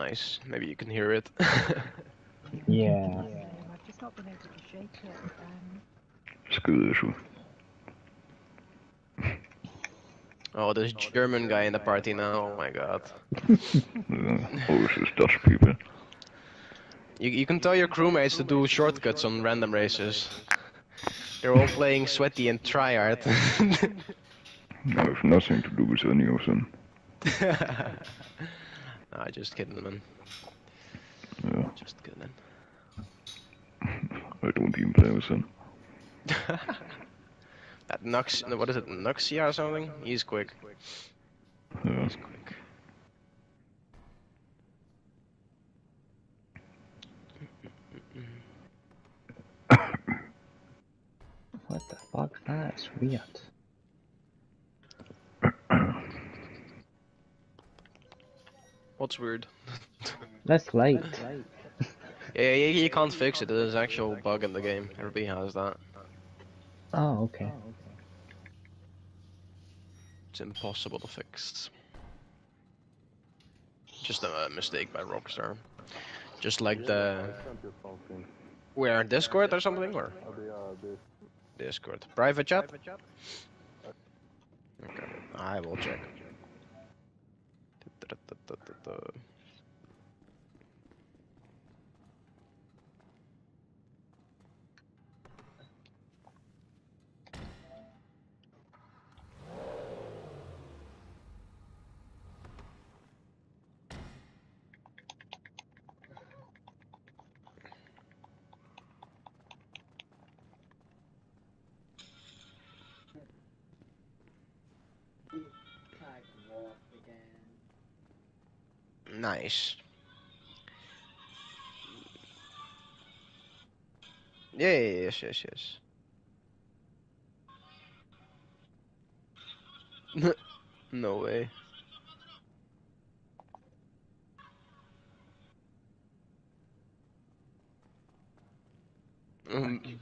nice. Maybe you can hear it. Yeah. I've just not been able to shake it. Screw this. Oh, there's German guy in the party now. Oh my god. Always those Dutch people. You can tell your crewmates to do shortcuts on random races. They're all playing sweaty and tryhard. I have nothing to do with any of them. Nah, just kidding, man. Yeah. Just kidding. I don't even play with them. That Nux, no, what is it, Nuxia or something? He's quick. Yeah. He's quick. What the fuck? That's weird. What's weird? That's light. Yeah, you can't fix it. There's an actual bug in the game. Everybody has that. Oh, okay. It's impossible to fix. Just a mistake by Rockstar. Just like the... Where? Discord or something? Or? Discord. Private chat? Okay, I will check. Nice. Yeah, yes. No way.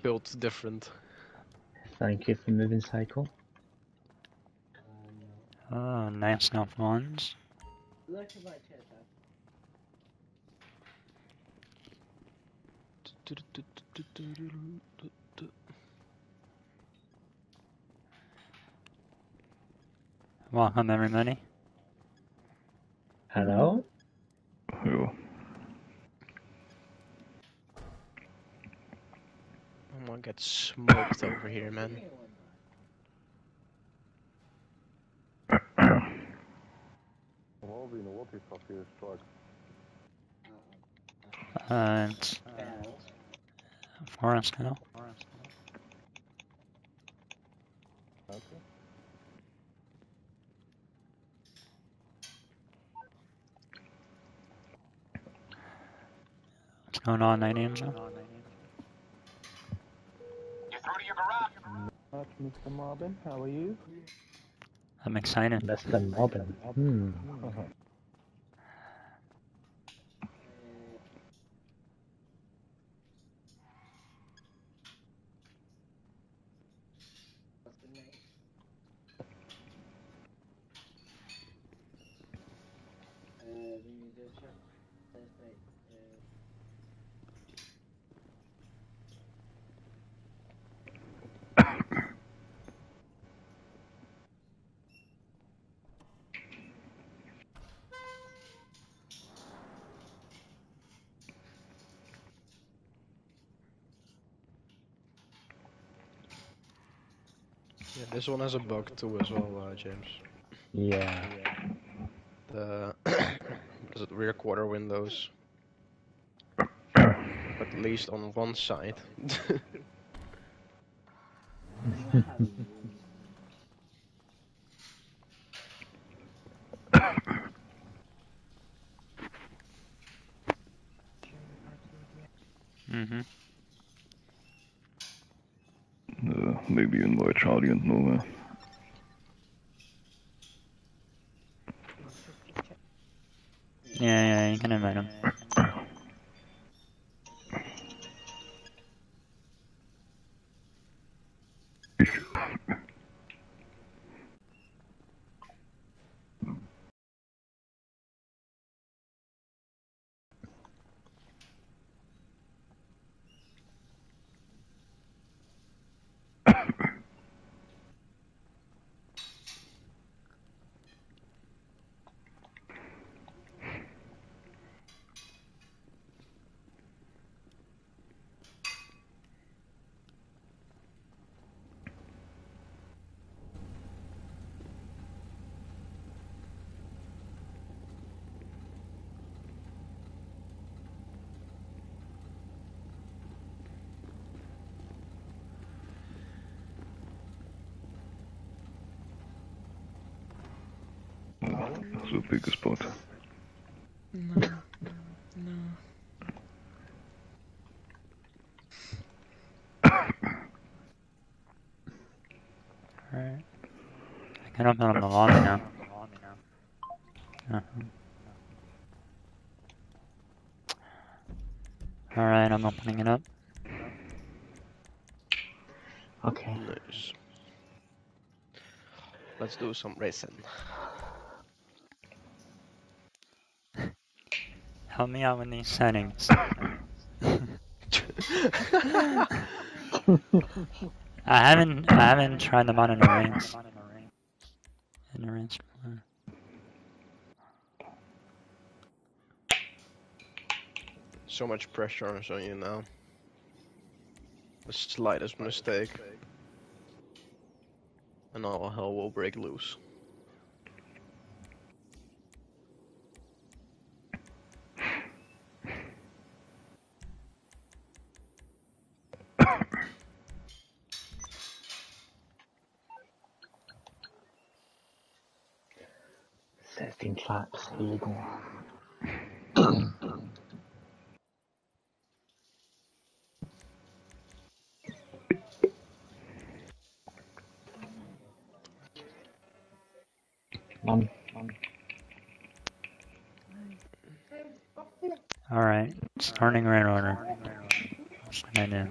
Built different. Thank you for moving cycle. Oh, nice enough ones. Welcome everybody. Hello? Hello. I'm gonna get smoked over here, man. It's forest now. Okay. What's going on, Night Angel? You're through to your garage. Mr. Marvin, how are you? I'm excited. Mr. Marvin. Okay. Yeah, this one has a bug too as well, James. Yeah. The what is it, rear quarter windows? At least on one side. Mm-hmm. Maybe invite Charlie and Nova. Yeah, you can invite him. Zupy, gospod. No. Alright. I can open up the lobby now. Alright, I'm opening it up. Okay. Nice. Let's do some racing. Help me out with these settings. I haven't tried them on in a range. So much pressure on you now. The slightest mistake, and all hell will break loose. Traps illegal. All right, starting right order. What's the idea?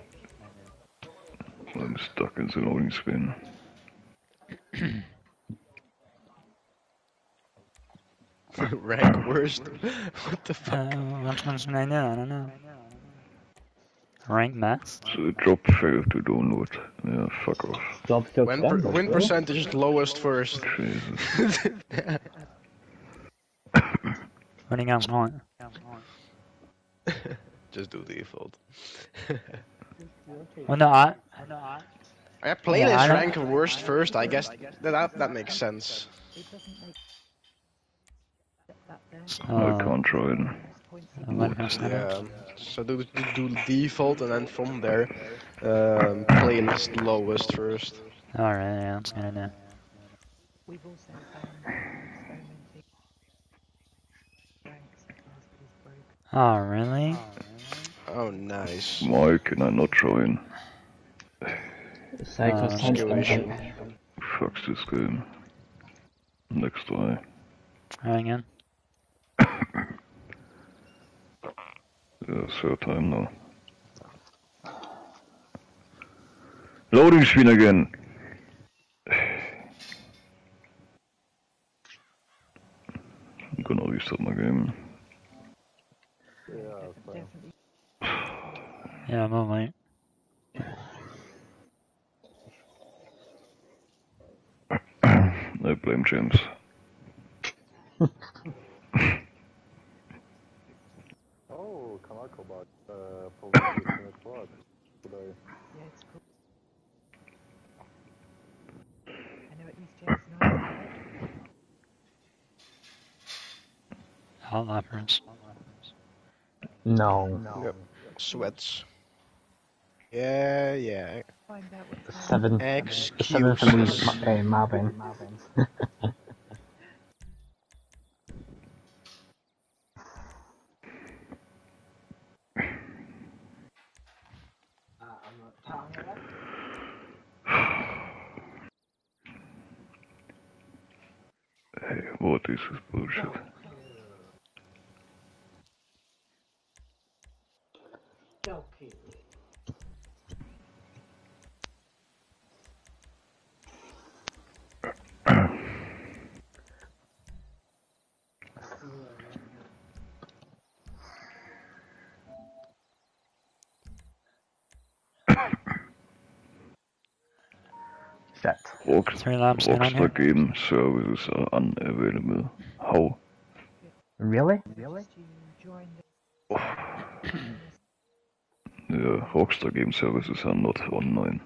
I'm stuck in the loading screen. Rank worst? What the fuck? Which one's I know? I don't know. Rank max? So drop failed to download. Yeah, fuck off. Win percentage lowest first. Jesus. Running out of just do the default. Well, no, I play this rank worst first, I guess that makes sense. I can't try it. Yeah. So do default and then from there, playlist lowest first. Alright, yeah, that's good idea. Oh, really? Oh, nice. Why can I not try it? Fuck this game. Next try. Hang on. Third time now. Loading screen again. I'm gonna restart my game. Yeah, I'm on, mate. I blame James. Oh, Kanakobot, probably in the club today. Yeah, it's cool. I know at least James knows. Hot lappers. No. Yep. Sweats. Yeah. Find out what 7th and least game, Marvin. Hey, what is this bullshit? Rockstar Game services are unavailable. How? Really? Oh. Yeah, Rockstar Game services are not online.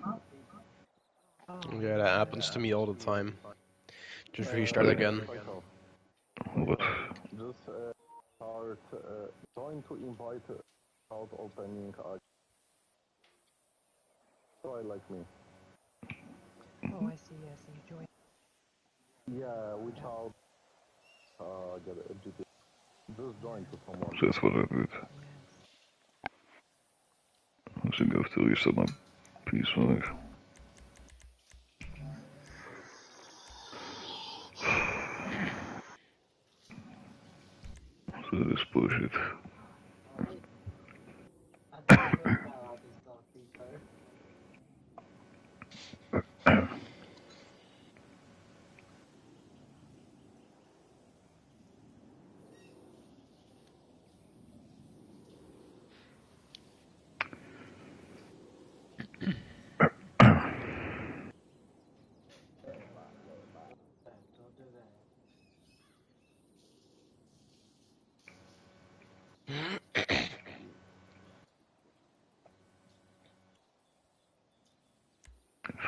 Yeah, that happens to me all the time. Just restart again. What? Just start trying to invite out opening a try like me. Oh, I see, yes, enjoy. Yeah, without So that's what I did. I think I have to reset my PS5. So that is bullshit.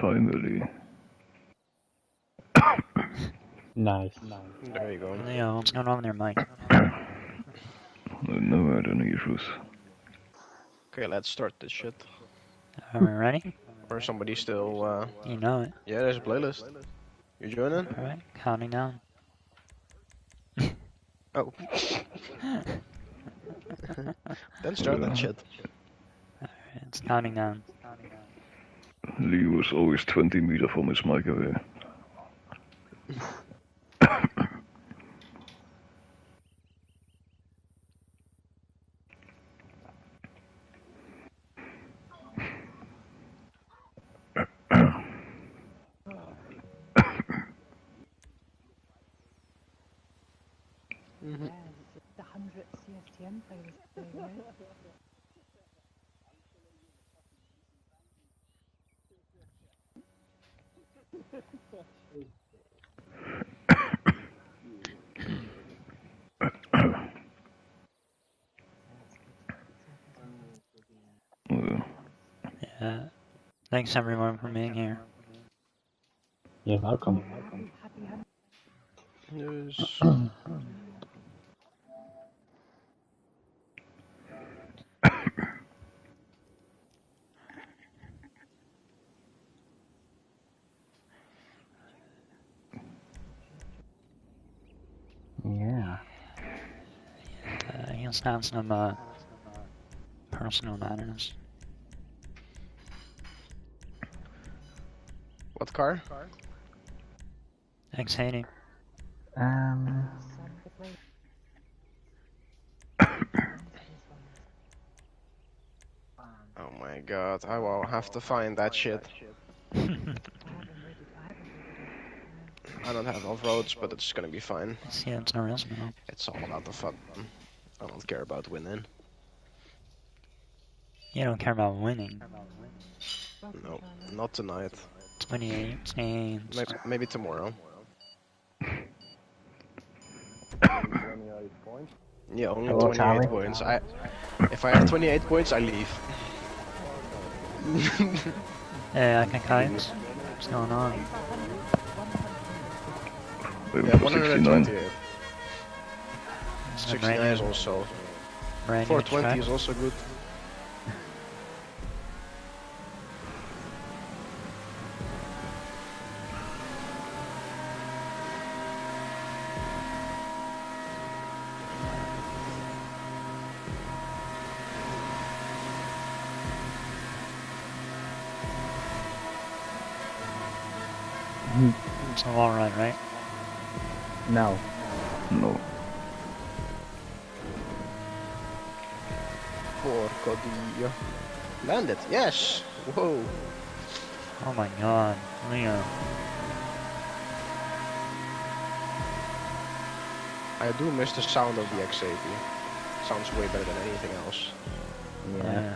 Finally. Nice. There you go. Leo, what's going on there, Mike? No, I don't need issues. Okay, let's start this shit. Are we ready? Or somebody still, You know it. Yeah, there's a playlist. You joining? Alright, counting down. Oh. Then start that shit. Alright, it's counting down. Lee was always 20 meters from his mic away. Thanks everyone for being here. Yeah, welcome. Yes. Yeah. He'll have some personal matters. What car? Thanks, Haney. Oh my god, I will have to find that shit. I don't have off-roads, but it's gonna be fine. Yeah, it's no real smell. It's all about the fun. I don't care about winning. You don't care about winning? No, not tonight. 28 names. Maybe tomorrow. Yeah, only 28 points. If I have 28 points, I leave. Yeah, I can count. What's going on? Yeah, 169. 69 is also. 420 is also good. It's all right, right? No. No. Porco Dio. Landed, yes! Whoa! Oh my god, Leo. I do miss the sound of the X80. Sounds way better than anything else. Yeah.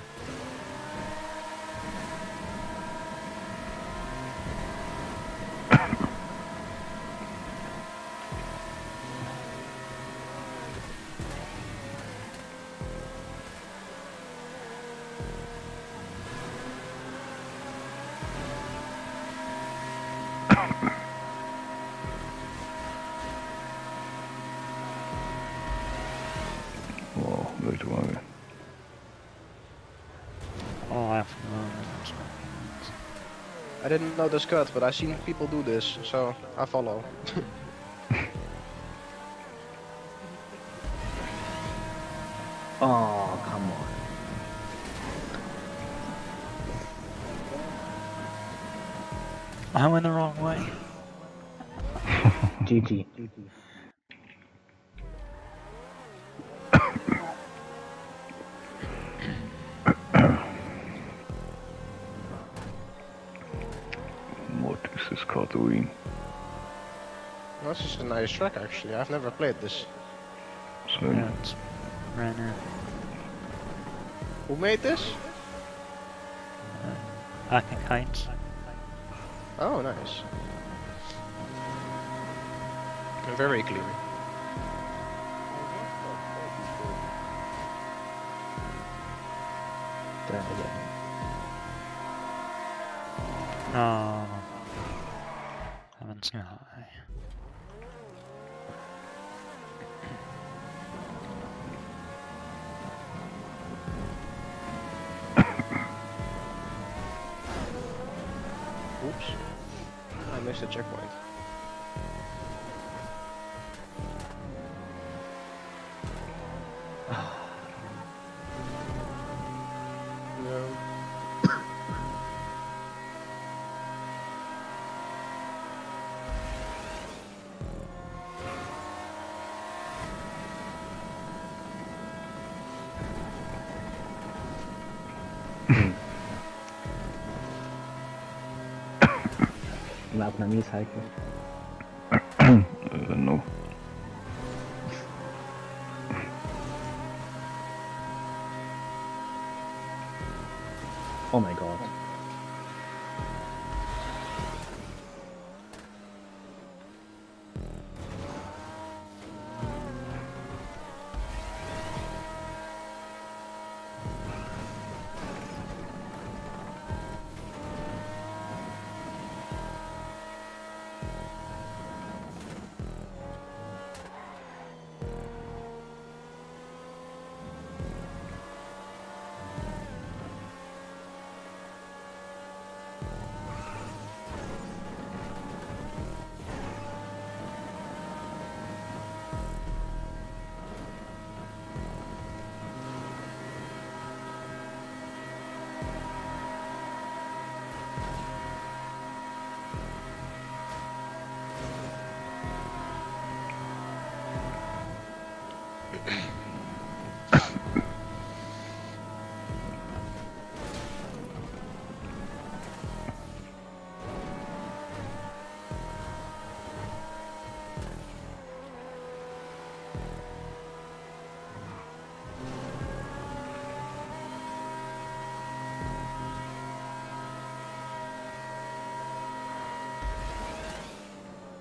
I didn't know this cut, but I've seen people do this, so I follow. I went the wrong way. GG. What is this car doing? Well, this is a nice track actually, I've never played this. So yeah, it's right now. Who made this? I think Heinz. Oh, nice. Very clean. Oh, that one's too high. Oops, I missed a checkpoint. Vietnamese hiker. No. Oh my god.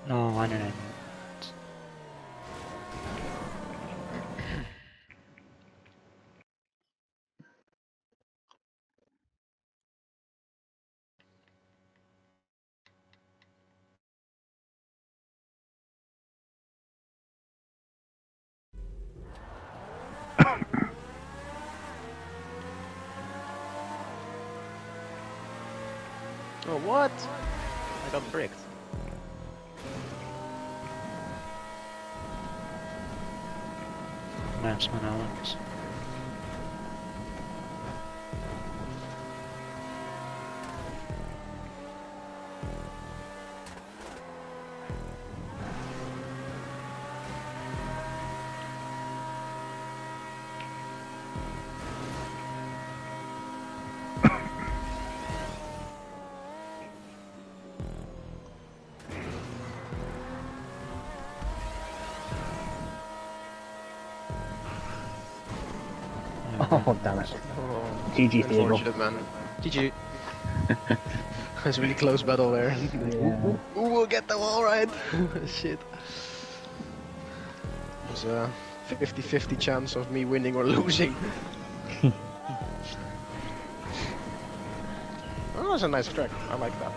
No, I don't know. Oh, what? I got bricked. That's when Alex. Oh, damn it. Oh, GG, unfortunate, man. GG. That's a really close battle there. Yeah. Who will get the wall right? Shit. There's a 50-50 chance of me winning or losing. Oh, that's a nice track. I like that.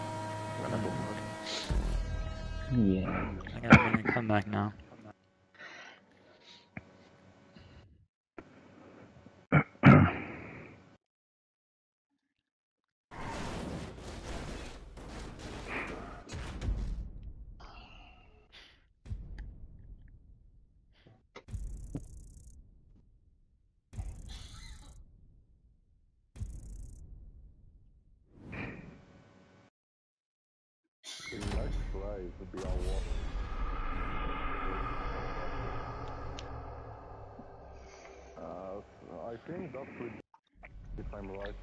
Yeah. I gotta come back now. The next drive would be our walk. I think that would be, if I'm right.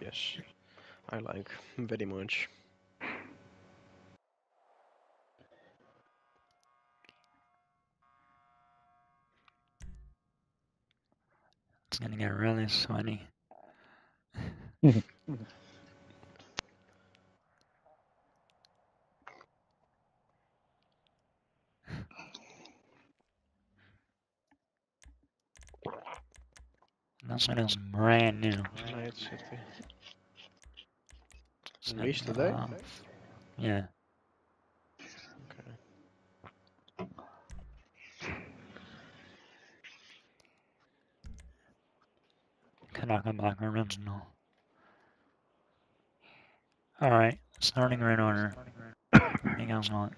Yes, I like very much. It's gonna get really funny. That's one is brand new. It's released today? Yeah. Okay. Can I come back original? Alright, starting right order. What do you guys want?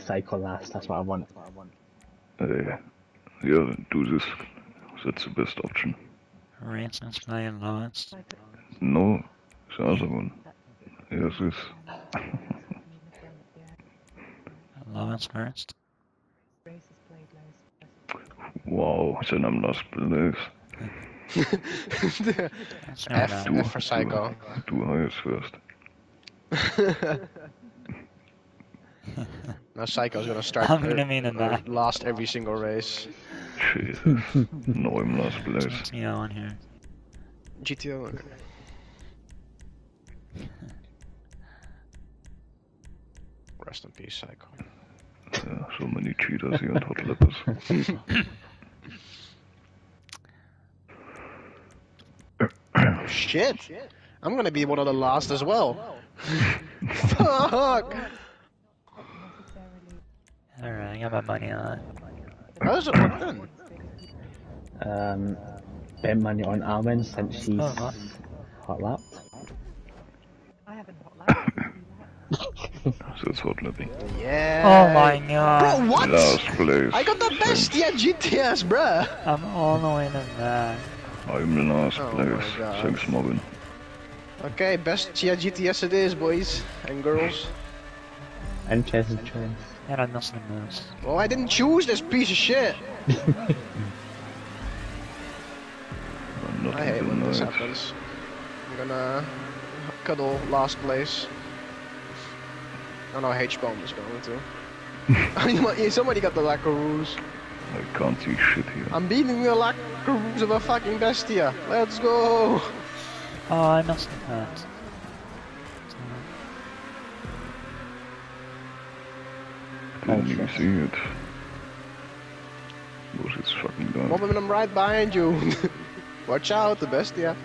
Psycho last, that's what I want. Yeah, do this. That's the best option. Reasons play last. No, the other one. Yes, this. Last first. Wow, then I'm last place. F for Psycho. Two highest first. Now Psycho's gonna start. I'm gonna mean that. Lost every single race. Jesus. No, I'm lost place. GTO on here. GTO on here. Rest in peace, Psycho. Yeah, so many cheaters here and hot lippers. Oh, shit! I'm gonna be one of the last as well. Fuck! Alright, I got my money on. How does it work then? Bet money on Arwen since she's hot lapped. I haven't hot lapped. So it's hot lapping. Yeah! Oh my god! Bro, what? Last place. I got the best yet GTS, bruh! I'm all the way in the back. I'm last place. Thanks, Morgan. Okay, best yet GTS it is, boys and girls. And chess and choice. And I'm not in this. Oh, I didn't choose this piece of shit! I hate when this happens. I'm gonna cuddle last place. Oh no, H-bomb is going too. I mean, somebody got the Lacarouse. I can't see shit here. I'm beating the Lacarouse of a fucking Bestia. Let's go! Oh, I must have hurt. Can you see it? Bullshit's fucking gone. Moment, I'm right behind you. Watch out, the Bestia.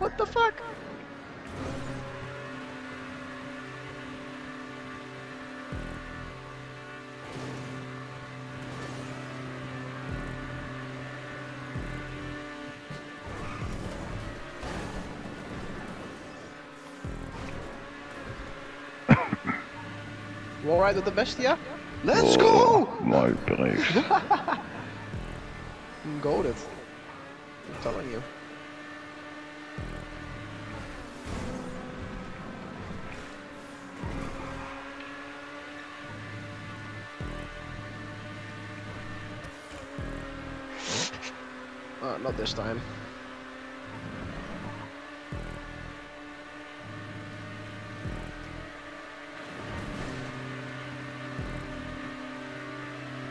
What the fuck? All right with the Bestia? Let's go! My place. I'm goaded. I'm telling you. Oh, not this time.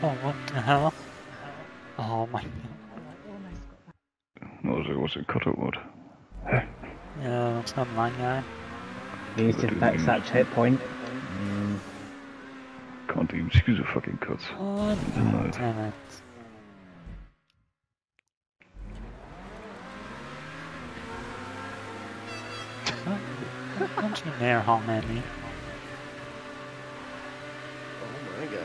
Oh, what the hell? Oh my god. No, there was a cutout wood. Yeah, that's not mine, guy. Needs to fix that checkpoint. Can't even see the fucking cuts. Oh, damn it. Don't you dare home at me. Oh my god.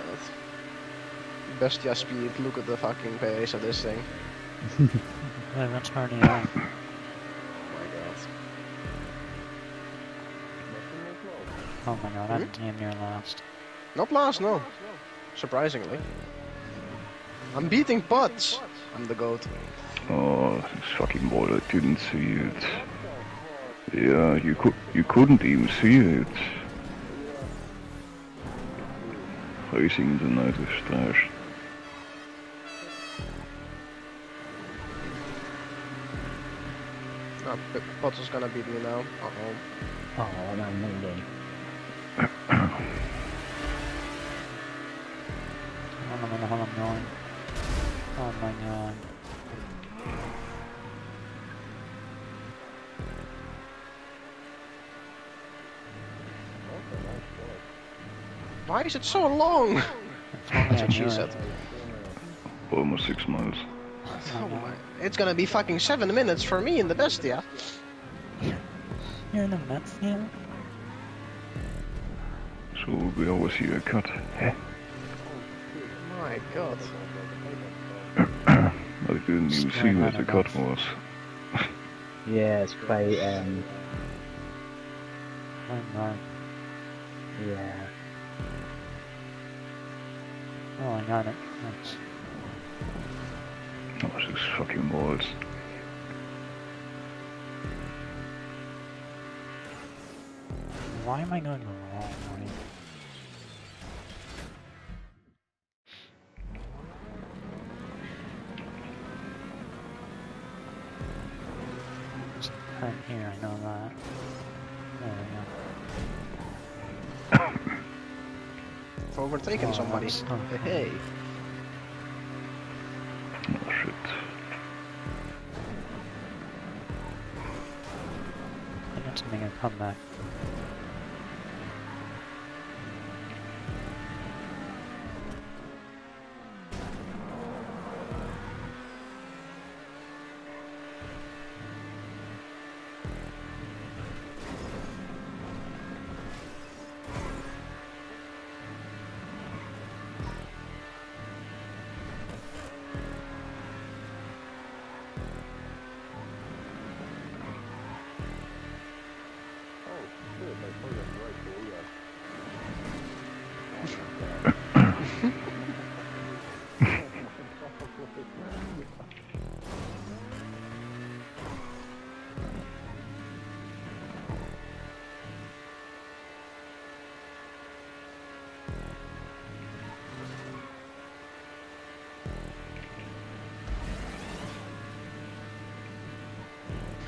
Bestia speed, look at the fucking pace of this thing. Wait, what's hard here? Oh my god. Oh my god, I'm damn near last. Not last, no. surprisingly. I'm beating bots. I'm the goat. Oh, this is fucking ball, I didn't see it. Yeah, you couldn't even see it. Racing the night is trash. Bots is gonna beat me now. Uh-oh. Oh, no, no, no. Oh my god. Why is it so long? That's what she said. Almost 6 miles. Oh my. It's gonna be fucking 7 minutes for me in the Bestia. You're in the Bestia. So we always hear a cut. Huh? Oh my god. I didn't even see where the cut was. Yeah, it's quite oh my. Yeah. Oh, I got it. Nice. Oh, this is fucking walls. Why am I going wrong? I'm here, I know that. There we go. Overtaking somebody. Hey. Oh shit. I got something to come back.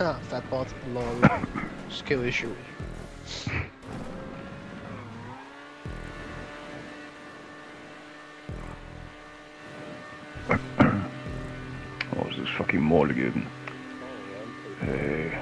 Ah, fat bot, lol. Skill issue. Oh, this is fucking mall again. Hey.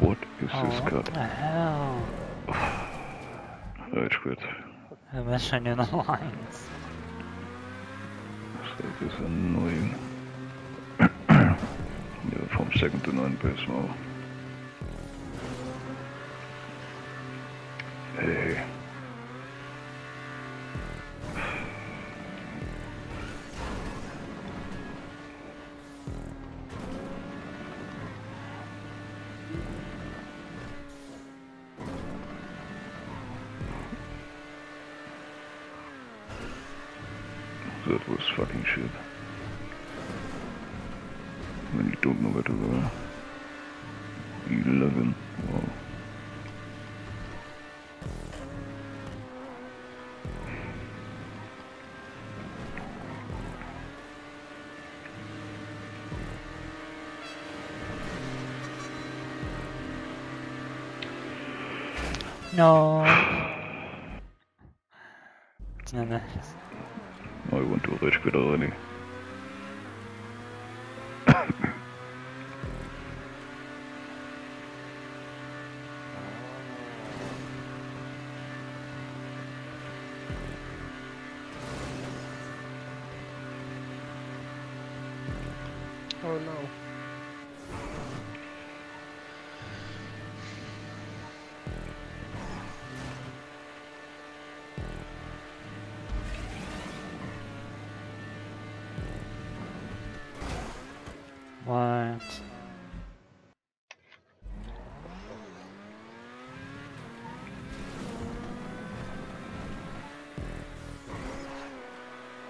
What the hell? Rage quit. I wish I knew the lines. That is annoying. Yeah, from 2nd to 9th place now. Hey. That was fucking shit. When you don't know where to go. 11. Wow. No. No. Oh, we went to a rage quit already. Oh no. What?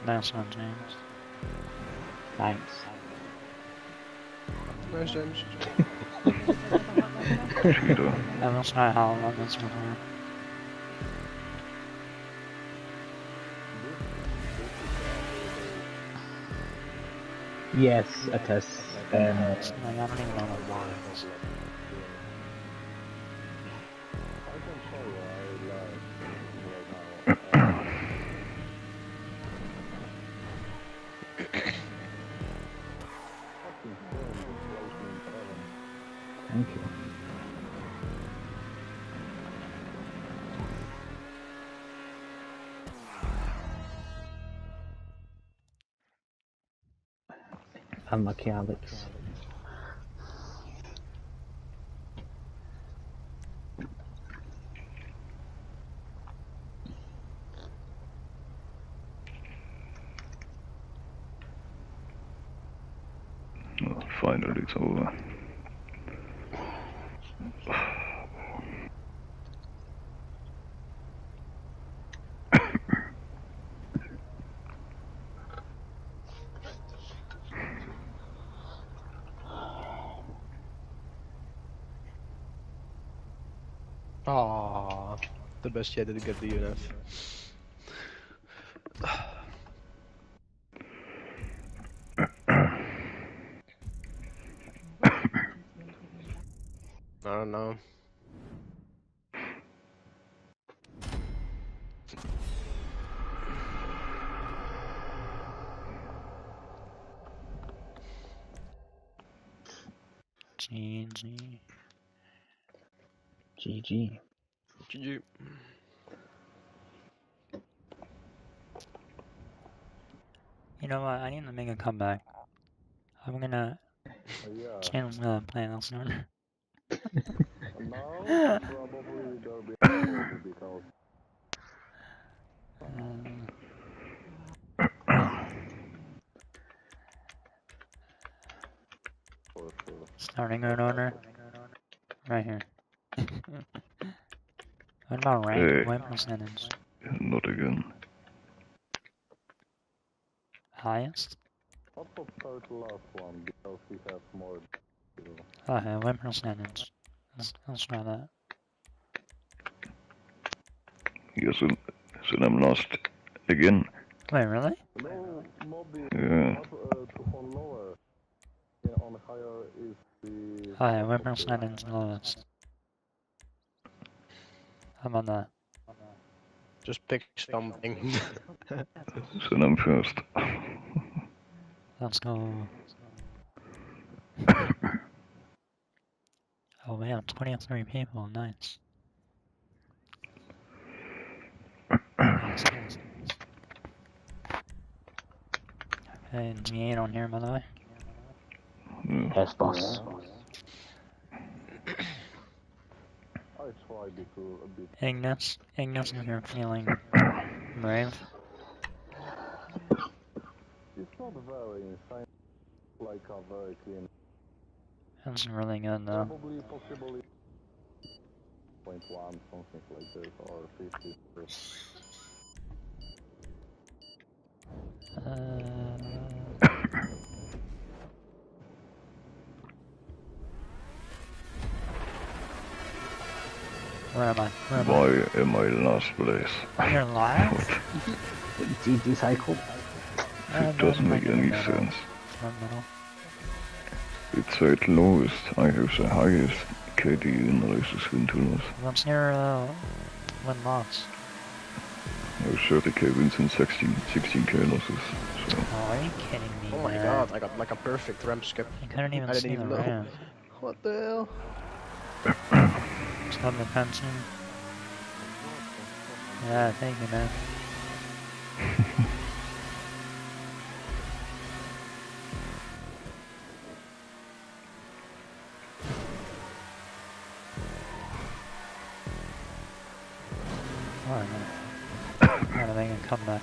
Nice one, James. Thanks. Nice, James. I must know how long this one here. Yes, a test. I don't even know why it is. Thank you. Unlucky Alex. Oh, finally it's over. Aww, the best yet didn't get the UNF. I don't know. GG. GG. GG. You know what? I need to make a comeback. I'm gonna change the playlist now. No, probably don't be able to be starting an order right here. What about rank? What percentage? Not again. Highest? Okay, what percentage? Let's try that. Yes, so I'm lost again. Wait, really? Yeah. Okay, what percentage lowest? I'm on that. Just pick something. So I'm first. Let's go. Oh man, 23 people, nice. Hey, G8 on here, by the way. Yes, boss. Ignis, if you're feeling brave. It's not very insane, like a very clean. That's really good though. Probably, possibly 0.1, something like this, or 50. Where am I? Why am I last place? You're last? GG cycle? It doesn't make any sense. It said lowest, I have the highest. KDU in de laatste 27. Langs neer 1 laatst. I was 30k wins and 16k losses. So. Oh, are you kidding me? Oh my god, I got like a perfect ramp skip. I couldn't even see the ramp. What the hell? Stop the punching. Yeah, thank you, man. Come back.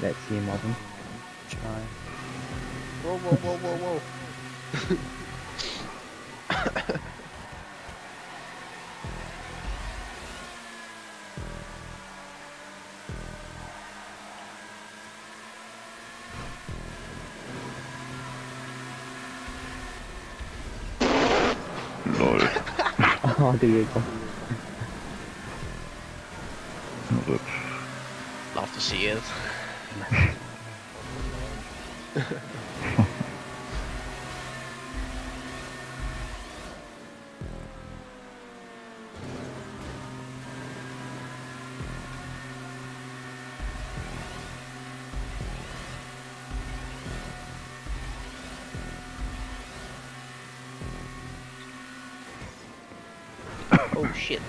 Let's see him open. Try. Whoa, whoa, whoa, whoa, whoa. Lol. Oh, there you go. Love to see it. Oh shit.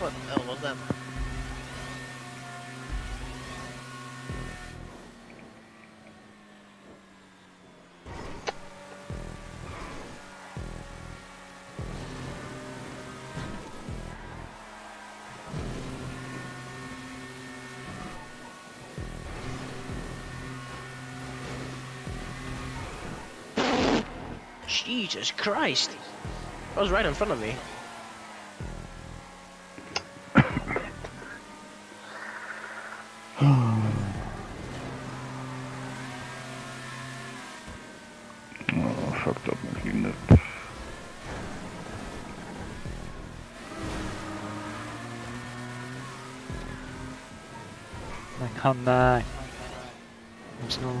What the hell was that? Jesus Christ! That was right in front of me. Come back. There's no.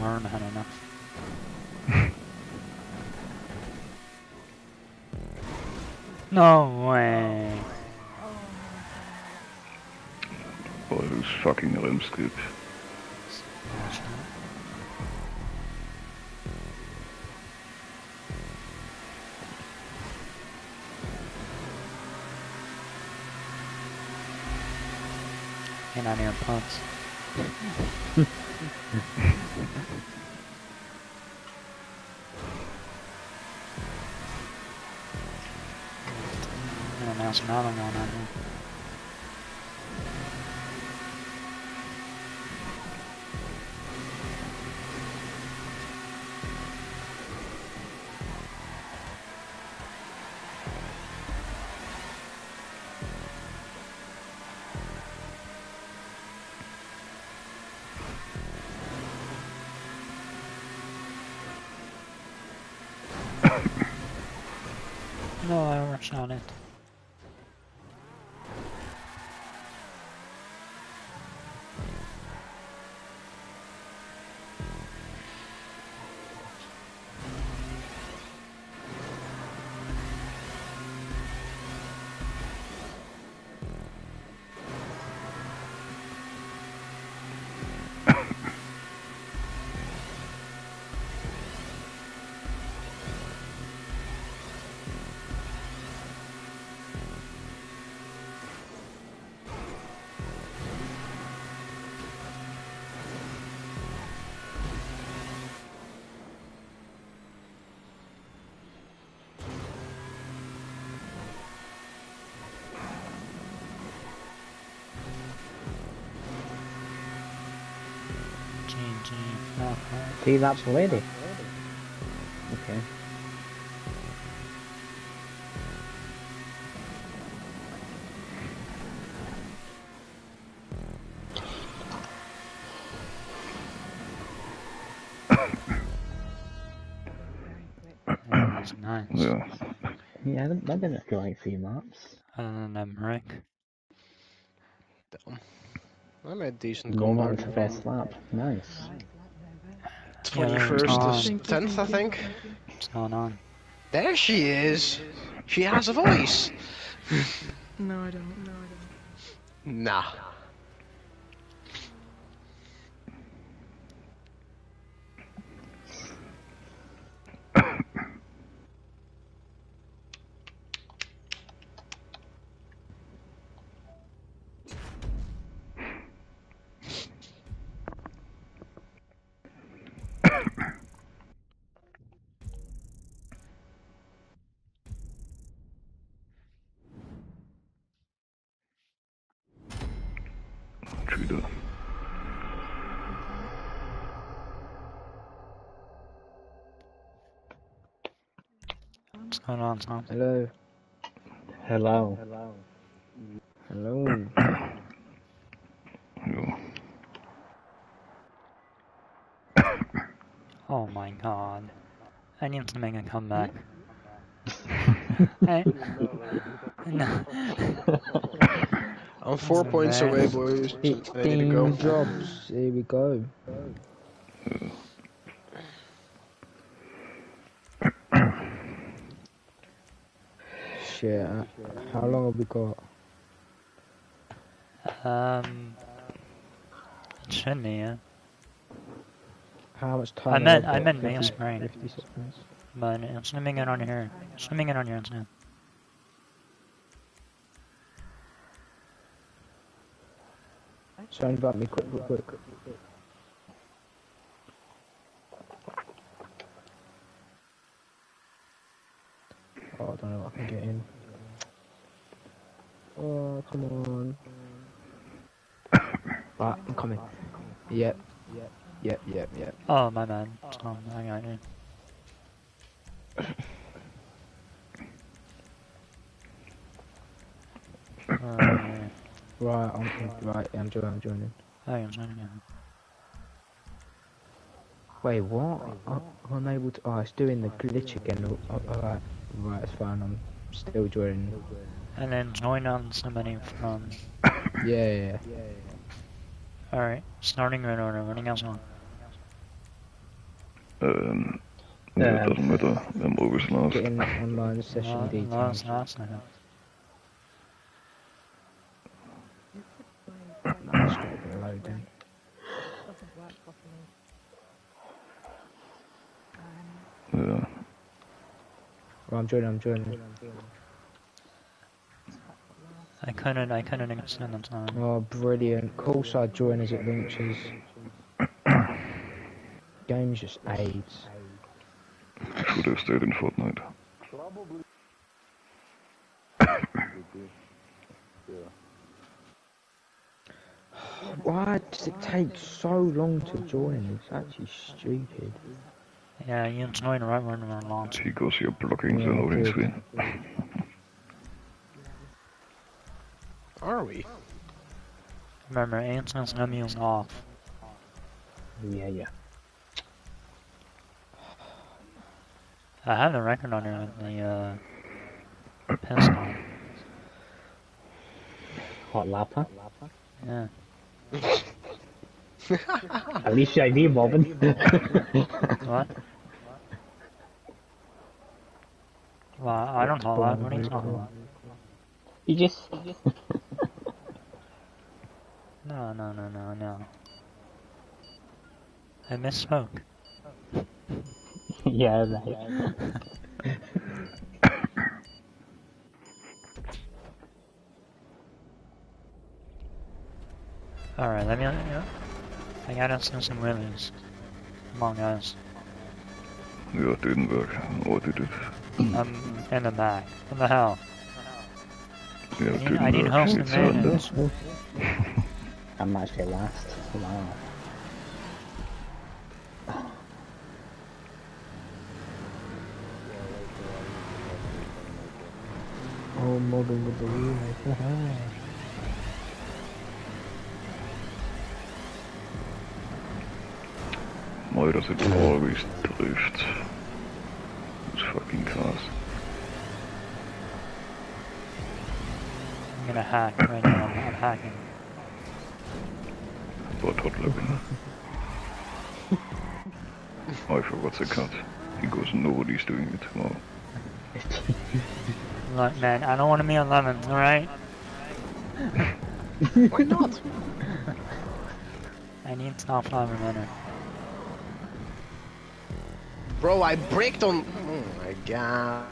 Learn how to not. No way. Oh, who's fucking Rimscoop? And I near punts. There's another one on here. much on it. Three laps already. Okay. That's nice. Yeah, I've been at like 3 laps. And I'm wreck. I'm a decent goal. No one's the best lap. Nice. 21st is 10th, I think. What's going on? There she is! She has a voice! No, I don't. No, I don't. Nah. What's going on, Tom? Hello. Hello. Hello. Hello. Oh my god. I need to make a comeback. Hey. No. I'm 4 points away, boys. 18 jobs. Here we go. Shit. How long have we got? It shouldn't be, yeah. How much time? I meant main spring. 56 minutes. But I'm swimming it on here. Swimming it on your now. Shine about me, quick. Oh, I don't know if I can get in. Oh, come on. Right, I'm coming. Yep. Oh, my man. Oh, I got you. Right, I'm joining. Oh, I'm joining now. Wait, what? I'm unable to. Oh, it's doing the glitch again. Alright, it's fine. I'm still joining. And then join on somebody from. Yeah. Alright, starting right order. Running else on. Yeah, it doesn't matter. I'm over last. Getting that online session details. Yeah. Well, I'm joining. I couldn't understand that time. Oh, brilliant. Call side joiners at launches. Game's just AIDS. Should have stayed in Fortnite. Probably. Yeah. Why does it take so long to join? It's actually stupid. Yeah, you're joining right when we're launched. Because you're blocking the loading screen. Are we? Remember, Anton's meals off. Yeah. I have the record on here on the personal. Hot lapa? Yeah. At least you ID, Bobbin. What? Well, I don't hot lap. What are you talking about? You just... No. I miss smoke. Yeah, right. Alright, let me... I gotta send some winners among us. Yeah, didn't work. What did it? I'm in the back. What the hell? Yeah, I need host and maintenance. I'm actually last. Wow. Oh, modern with the wheel. Moira said always drift. It's fucking cars. I'm gonna hack right now. I'm hacking. But hot lapping. I forgot the cut. Because nobody's doing it tomorrow. Look, man, I don't want to be on 11, alright? Why not? I need top 5 remainder. Bro, I braked on... Oh my god.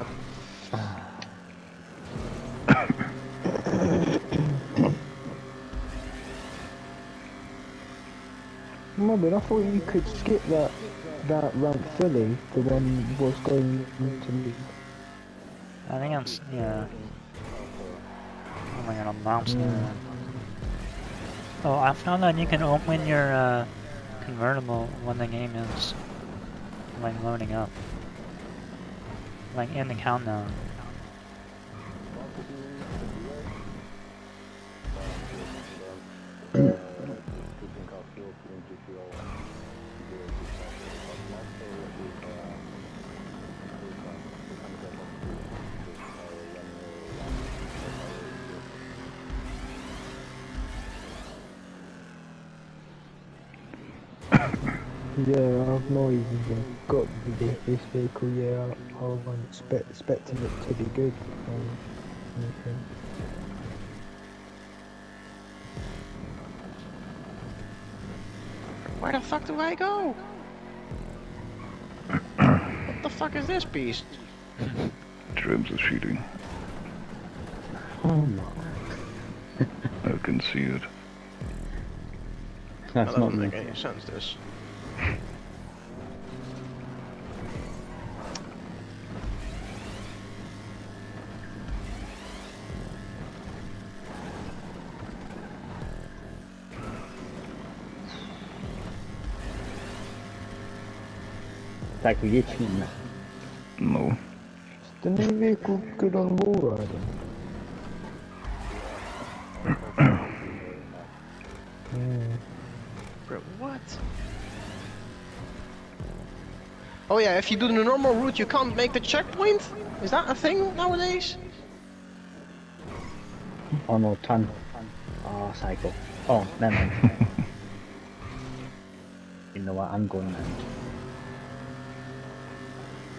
Remember, I thought you could skip that ramp fully, the one was going to me. I think I'm, yeah. Oh my god, I'm bouncing. Yeah. Oh, I found that you can open your convertible when the game is like loading up. Like in the countdown. Yeah, I've not even got this vehicle. Yeah, I was expecting it to be good. Okay. Where the fuck do I go? What the fuck is this beast? Trims is cheating. Oh my! I can see it. That's not make any sense. This. Так, вечно. Ну. Установи кукурузу. What? Oh yeah, if you do the normal route, you can't make the checkpoint? Is that a thing nowadays? Oh no, ton. Oh, cycle. Oh, never mind. You know what, I'm going now.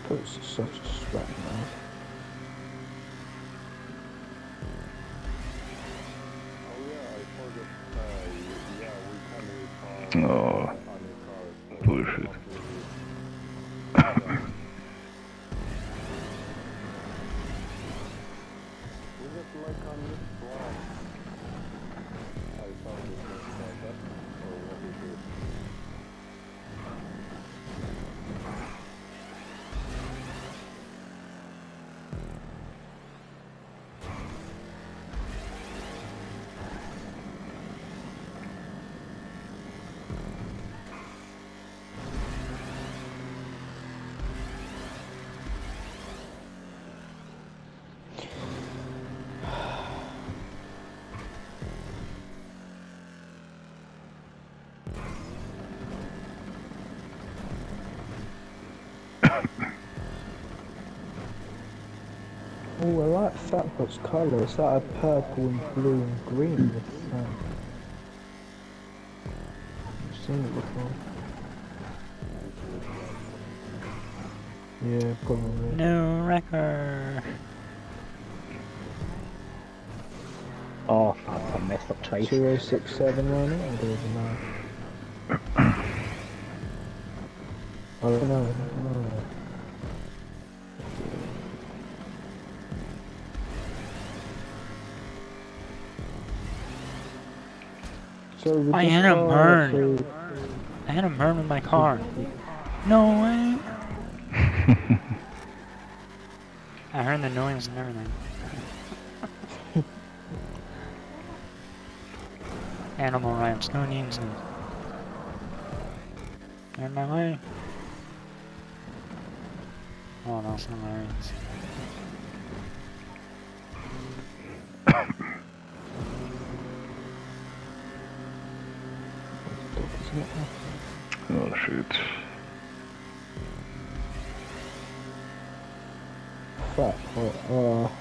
Puts such a sweat now. Oh, bullshit. fact, what's colour? Is that a purple and blue and green? I've seen it before. Yeah, probably. No wrecker. Oh fuck, I messed up twice. 2067 right now, or is it not? I don't know. So I had a burn. I had a burn with my car. No way. I heard the noise and everything. Animal rights, no names. They're in my way. Oh, that's hilarious. Oh, shoot. Fuck. Oh.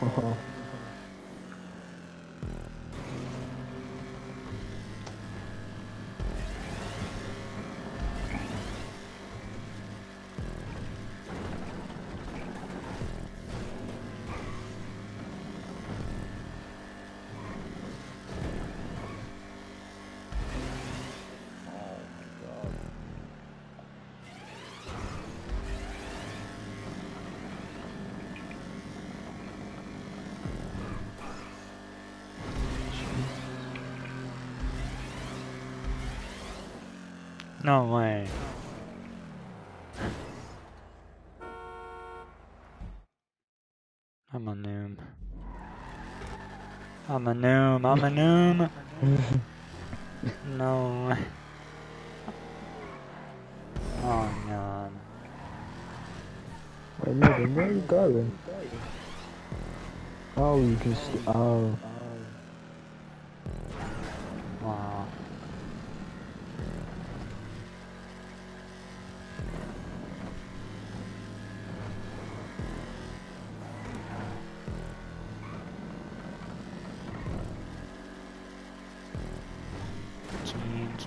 No way. I'm a noob. I'm a noob. I'm a noob. No way. Oh god. Wait, Logan, where are you going? Oh, you just. Oh.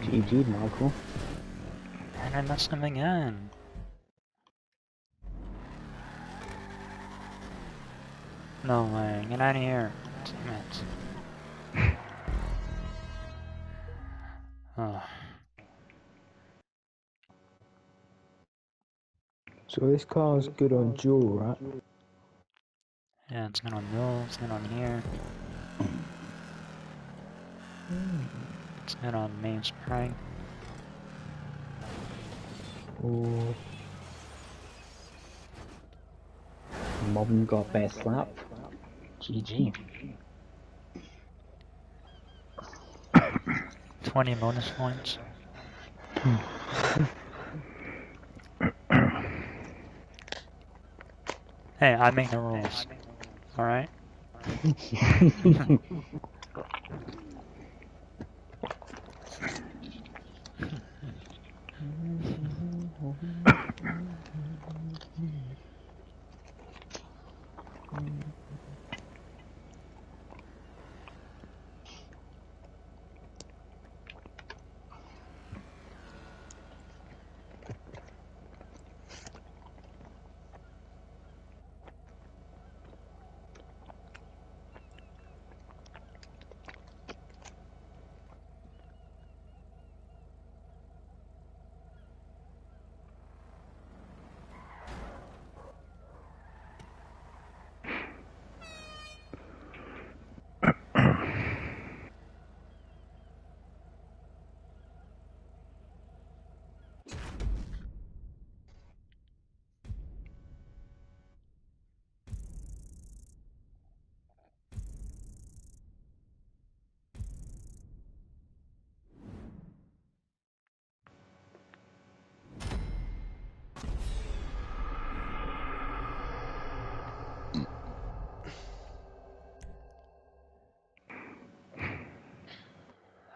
GG, Michael. And I missed him again. No way, get out of here. Damn it. Oh. So this car is good on dual, right? Yeah, it's good on dual, it's good on here. It's not on mainspring. Ooh. Mom got best slap. GG. 20 bonus points. Hey, I make the rules. Alright?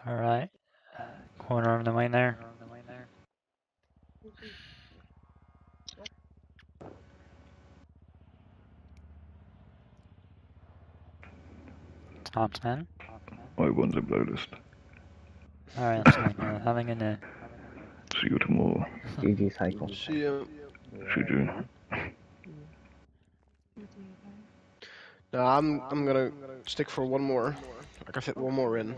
Alright, corner of the way there. times 10. I won the blow list. Alright, that's fine. Having a no. See you tomorrow. GG cycle. See you. See you. No, I'm gonna stick for one more. I can fit one more in.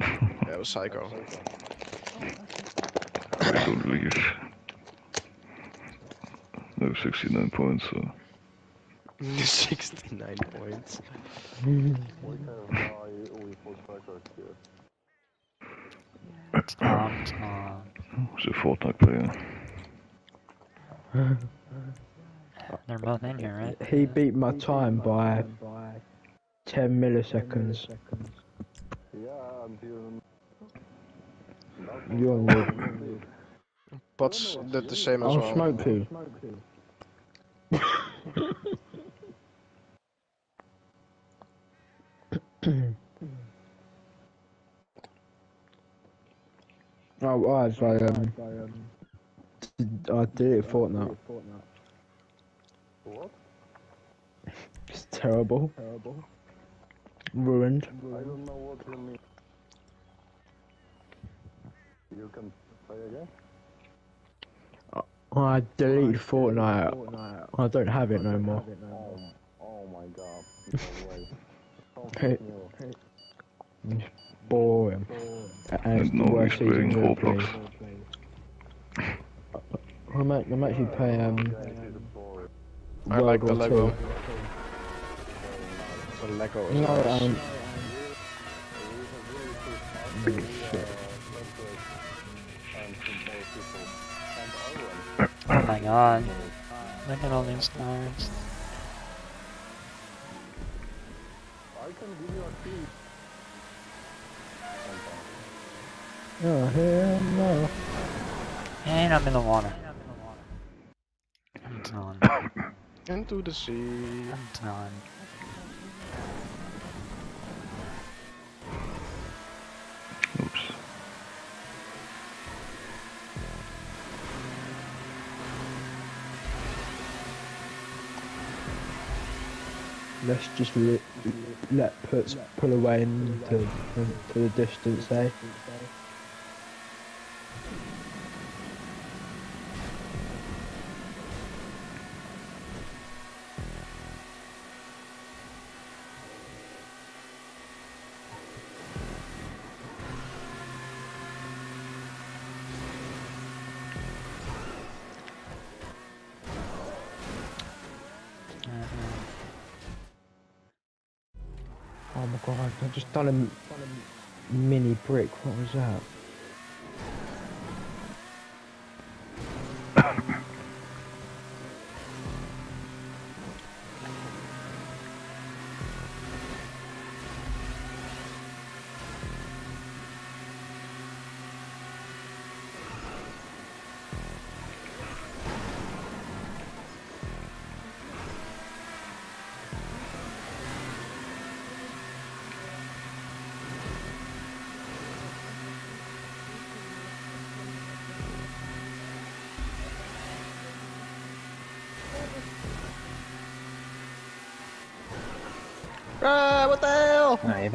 Yeah, it was psycho. I don't leave. No, 69 points, so... 69 points. It's a Fortnite player. They're both in here, right? He beat my time by 10 milliseconds. Yeah, I'm doing... You're on you. But they're the same as well. I'll smoke you. Oh, I did it Fortnite. What? It's terrible. Terrible. Ruined. I don't know what you mean. You can play again? I deleted Fortnite. I don't have it no more. Oh my god. It's boring. And it's the worst season ever. I'm actually playing I like the Lego. The Lego is nice. Oh shit. Oh my god. Look at all these stars. I can give you a key. Oh hell no. And I'm in the water. I'm done. Into the sea. I'm done. Oops. Let's just let puts pull away into the distance, eh? Oh my god, I've just done a mini brick, what was that? What the hell? No, if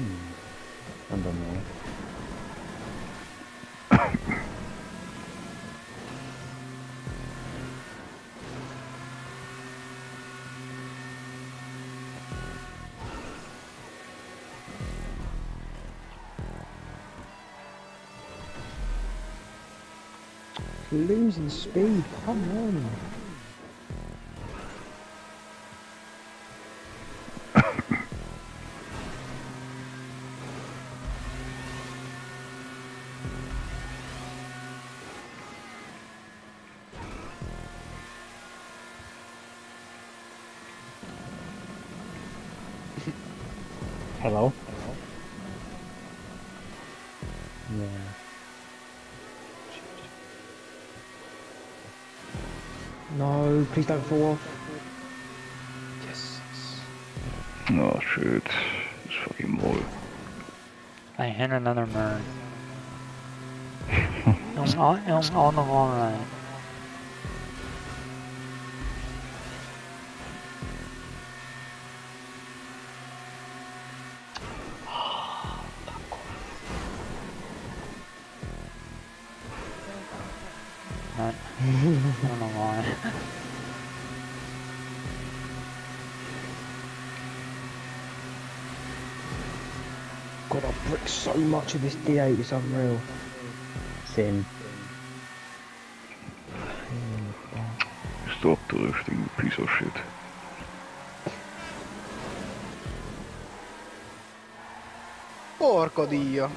I don't know. Losing speed, come on. Hello? Hello? Yeah. No, please don't fall off. Yes. Oh shit. It's fucking more. I hit another bird. Yung online. God, I've bricked so much of this D8, it's unreal. Sin. Stop drifting, you piece of shit. Porco Dio.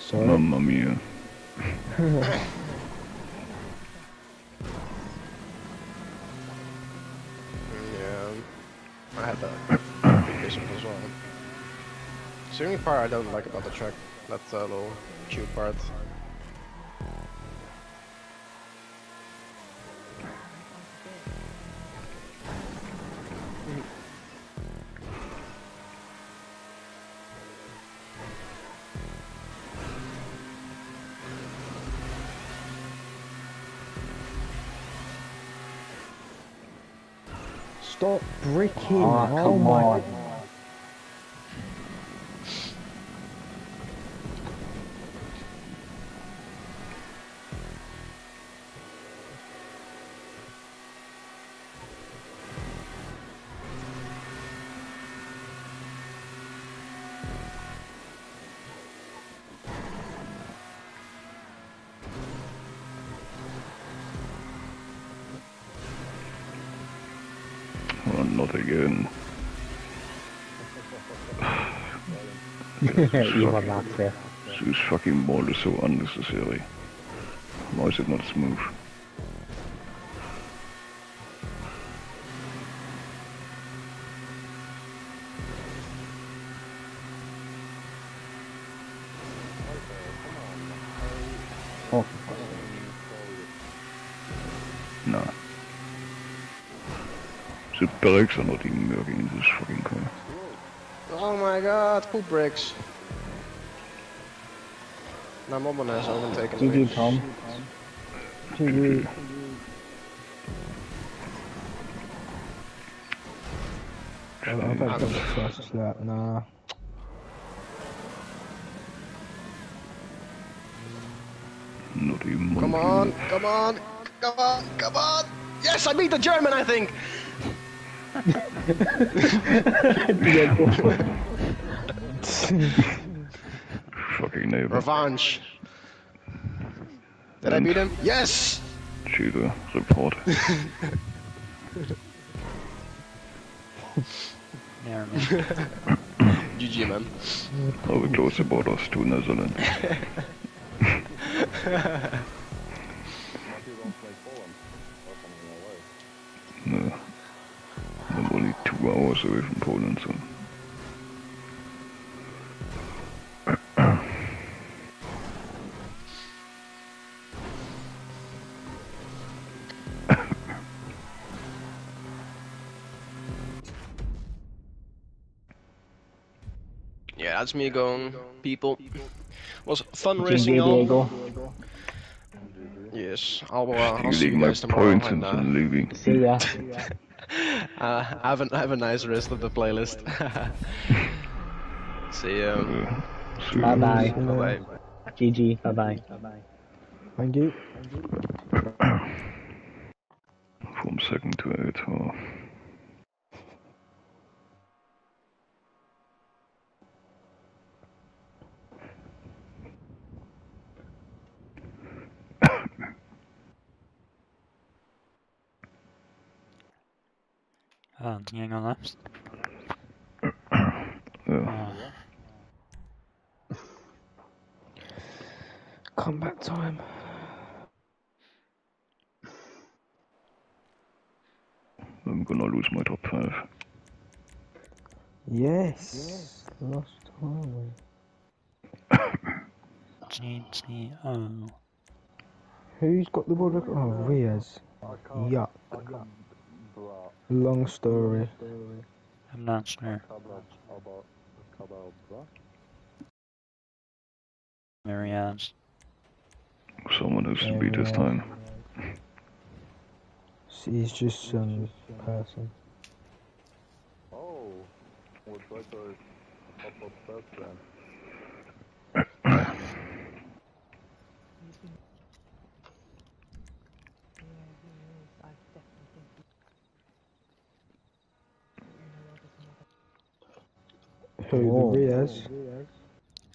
Sorry. Mamma mia. Yeah, I had that vision as well. It's the only part I don't like about the track, that's that little cute part. Stop bricking! Oh my God. Not again. This fucking ball is so unnecessary. Why is it not smooth? Oh. No. The brakes are not even working in this fucking car. Oh my God, poop brakes. Now Mobon has overtaken me. GG Tom. GG. I don't think I'm gonna trust that, nah. Not even one. Come on, come on, come on, come on! Yes, I beat the German, I think! Fucking neighbor. Revenge. Did I beat him? Yes! Cheater, report. Yeah, man. GG, man. I will close the borders to Netherlands. No. I'm only 2 hours away from Poland, so... Yeah, that's me going, people. Was fun racing, y'all. Yes, I'll see you guys tomorrow. And, leaving. See ya. Have a nice rest of the playlist. See you. Bye bye. Bye bye. GG. Bye bye. Bye bye. Thank you. From 2nd to 8th. Oh. Hang on that. Comeback time. I'm gonna lose my top 5. Yes. Lost one. GTO. Who's got the world record? Oh, Riaz. Yuck. Long story. I'm not sure. Marianne's. someone who should beat his time. He's just some person. Oh, looks like our best friend. Who is Riaz?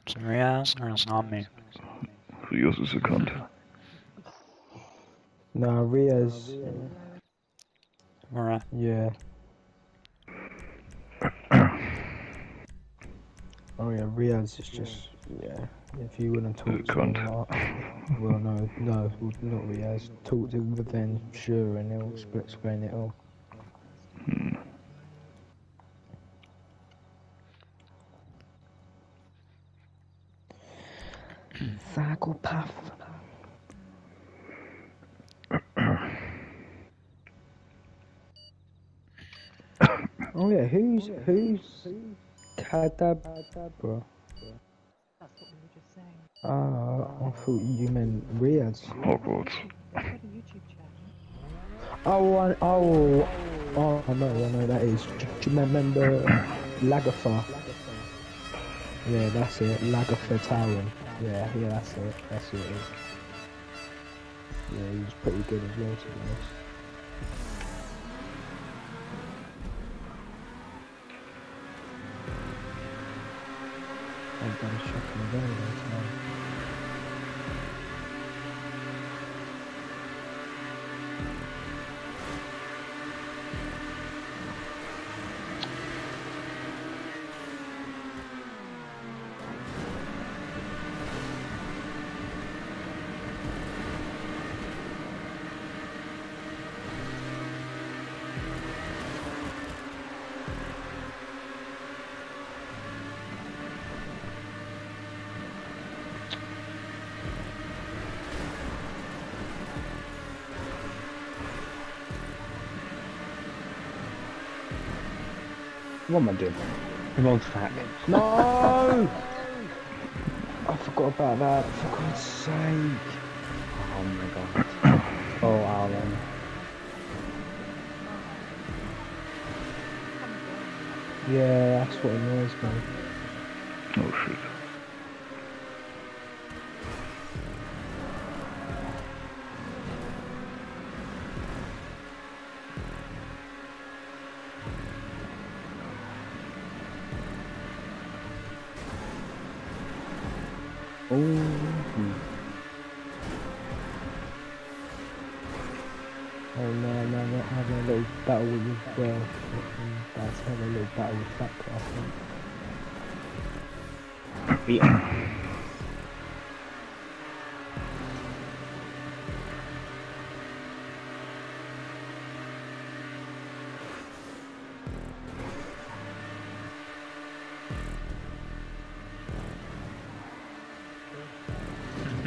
It's Riaz or it's not me? Riaz is a cunt. Nah, Riaz. Alright. Yeah. Oh yeah, Riaz is just, yeah. If you wouldn't talk to him like, well no, not Riaz. Talk to him, but then sure, and he'll explain it all. Psychopath. Oh yeah, who's Kadabra? That's what we were just saying. I thought you meant Riaz. Oh god. Oh, I know that is. Do you remember Lagerfeld? Yeah, that's it. Lagerfeld Tower. Yeah, that's it. That's who it is. Yeah, he was pretty good as well, to be honest. I've got a shot from the very last time. What am I doing? Wrong track. No! I forgot about that, for God's sake. Oh my god. Oh, Alan. Yeah, that's what annoys me. Oh shit. Well, that's had a little battle with that guy, I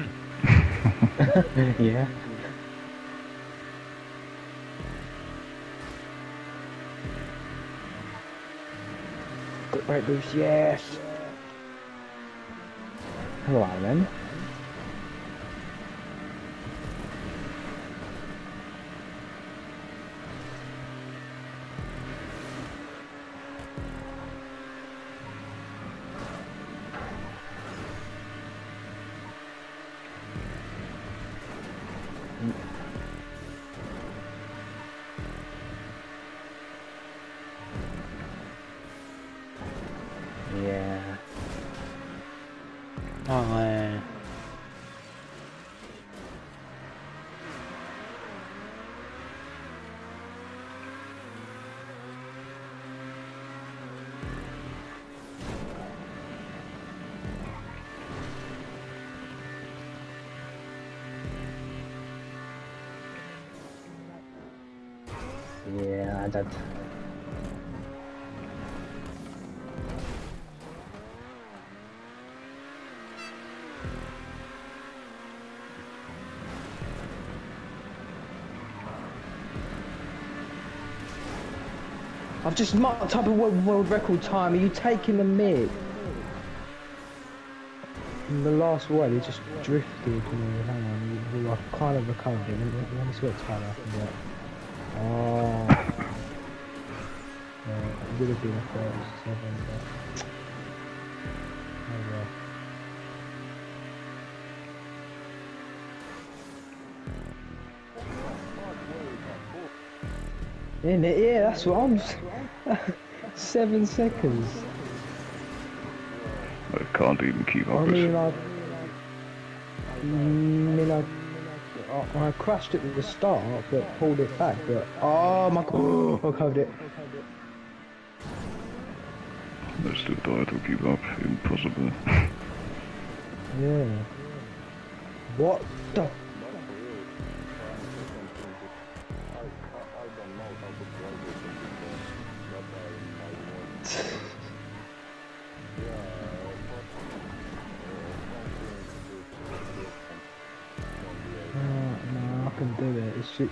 think. Yeah. Yeah. Right, Bruce, yes! Hello, Alan. Yeah, I don't. I've just marked up a world record time. Are you taking the mic? in the last one, he just drifted me. Hang on, we were kind of recovered. Let me see what's hard after that. Oh. It would have been a first, but... oh well. In it, yeah, that's what I'm... 7 seconds. I can't even keep up. I mean, I crashed it at the start, but pulled it back, but... oh my god, I covered it. I still died to keep up, impossible. Yeah. What the...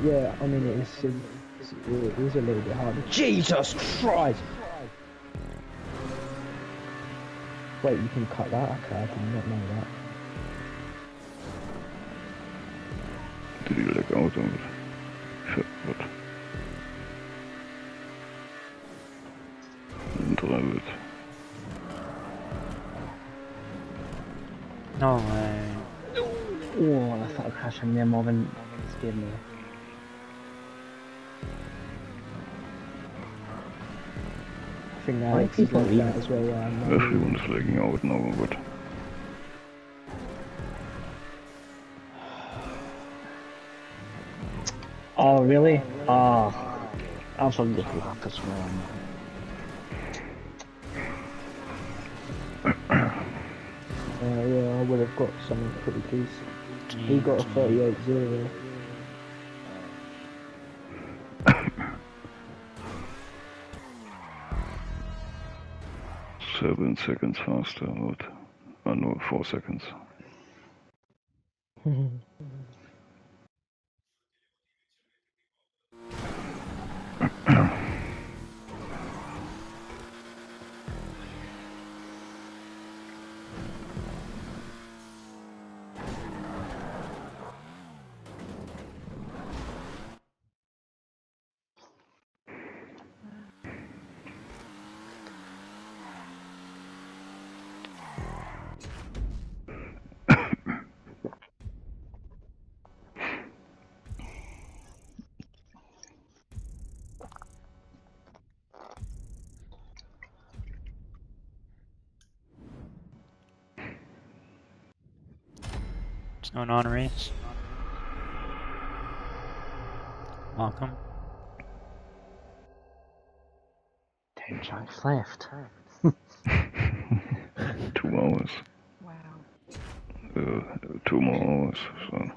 yeah, I mean it is a little bit harder. Jesus Christ! Wait, you can cut that? Okay, I did not know that. Did you look out on it? Shit, what? Didn't drive it. No way. Oh, I thought I crashed on there more than it scared me. I think Alex is like that as well. Everyone's flagging out now, but... oh, really? Oh, I'm so good as well. Yeah, I would have got something pretty decent. He got a 38-0. Seconds faster, but I know 4 seconds. No non-race. Welcome. 10 strikes left. 2 hours. Wow. 2 more hours,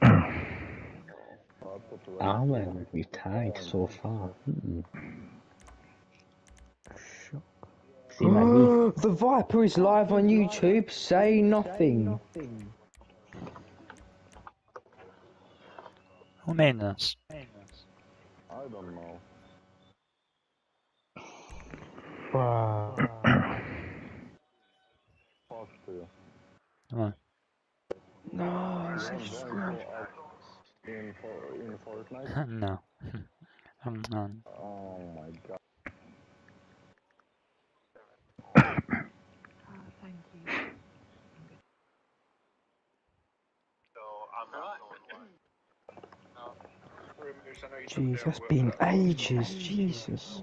so... Alan, we tied so far. The Viper is live on YouTube. Say nothing. Who made this? I don't know. Wow. Come on. No, it's just in Fortnite? No. I'm done. Oh my god. Jeez, that's been ages, Jesus.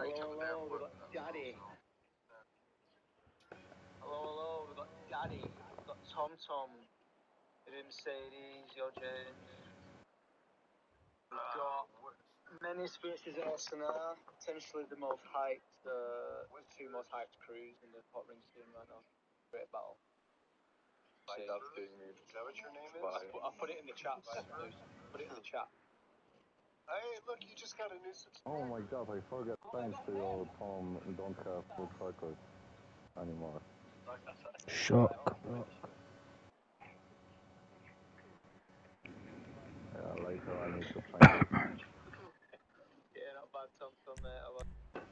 Hello, we've got Daddy, we've got Tom Tom, Mercedes, your James. We've got many experiences at SNR, potentially the most hyped, the 2 most hyped crews in the Hot Rings team right now. Great battle. Is that what your name is? I'll put it in the chat, guys. Put it in the chat. Hey, look, you just got a new subscriber. Oh my god, I forgot. Thanks to your Tom, don't have full record anymore. Shock. Yeah, later I need to find it. Yeah, not bad, Tom, mate.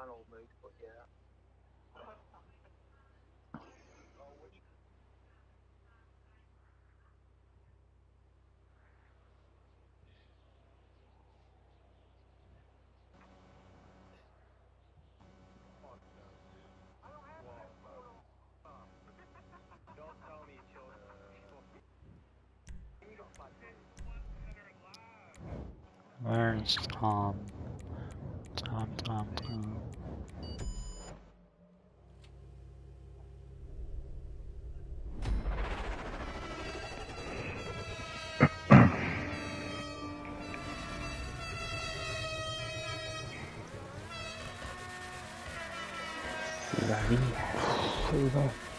tunnel mode, but yeah. Where's Tom? Tom.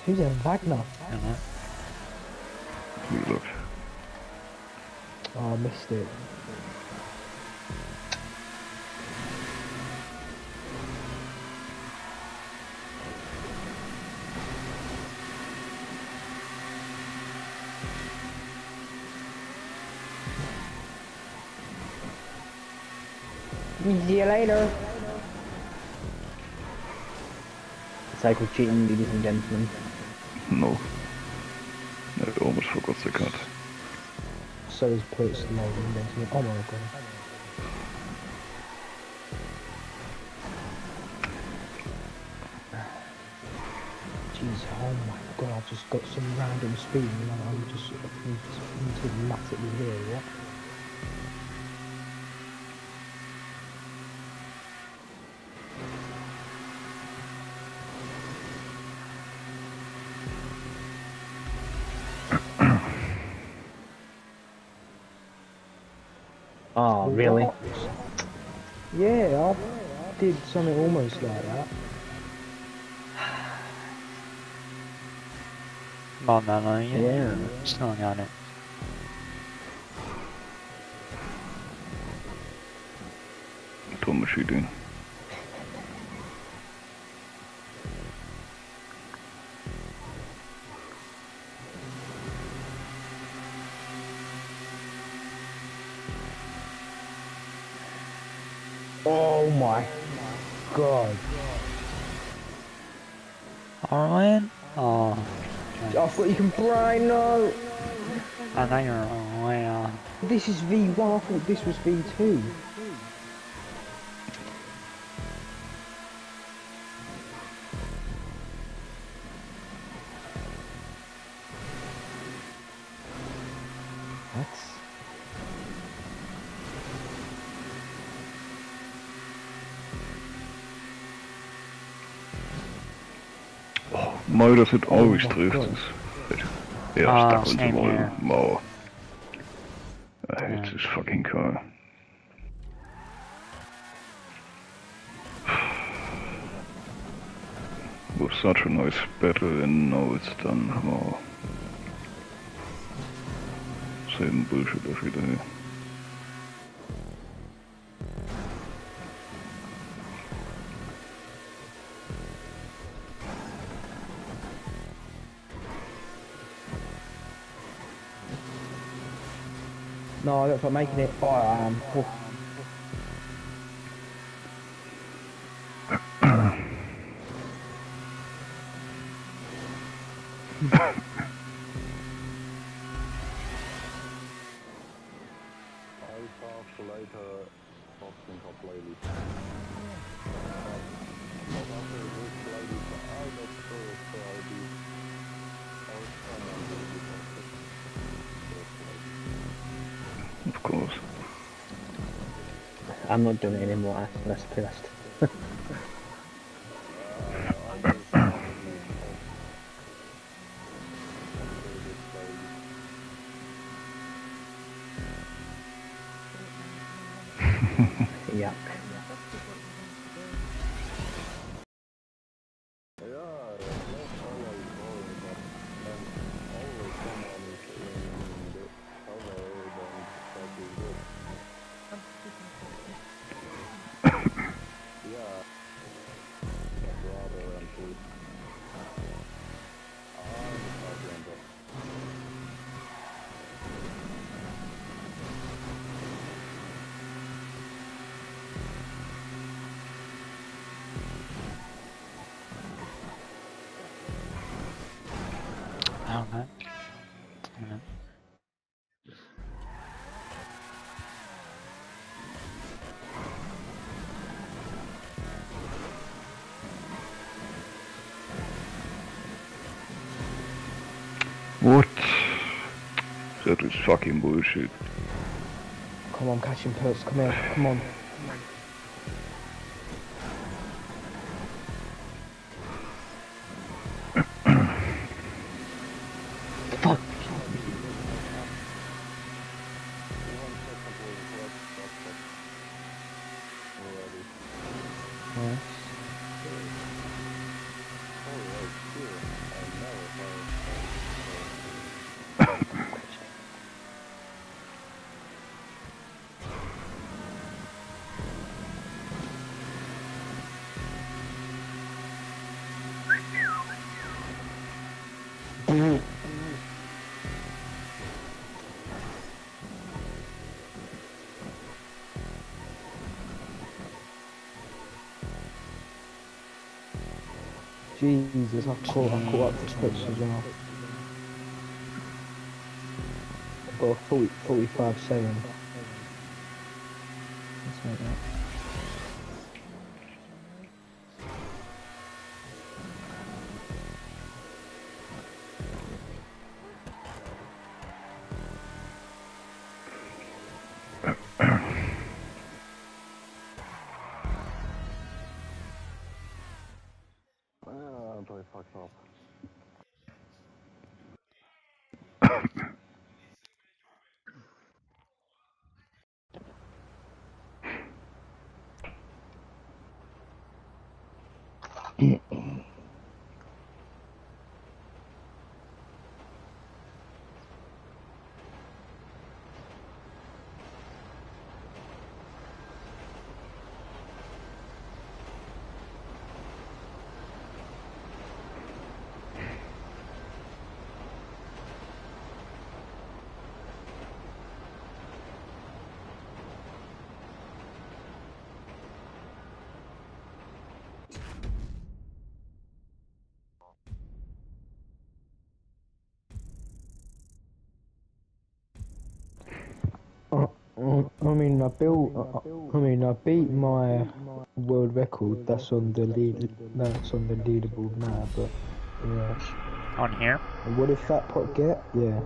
Who's in Wagner? Look. Oh, I missed it. See you later. Cycle cheating, ladies and gentlemen. No. I almost forgot the card. So is Purse, ladies and gentlemen. Oh my god. Jeez, oh my god, I've just got some random speed and I'm just automatically here, yeah? Oh, really? Yeah, I did something almost like that. Oh, no, yeah, it's not on it. What was she doing? Oh my god. Alright? Oh. Okay. I thought you can blind no. I know you're on. This is V1, I thought this was V2. Neu, dass es always trifft, ist ja, stuck in the Mauer. I hate this fucking car. It was such a nice battle and now it's done. Oh. Same bullshit every day. No, I don't feel like making it. Oh, I am. I'm not doing it anymore, that's pissed. Yuck. That was fucking bullshit. Come on, catching perks, come here, come on. Fuck. Nice. Jesus, I've caught up to switch as well. I've got a 45 saying. Let's make that. I beat my world record. That's on the lead. That's on the leaderboard now. But yeah. On here. And what did Fat Pot get? Yeah.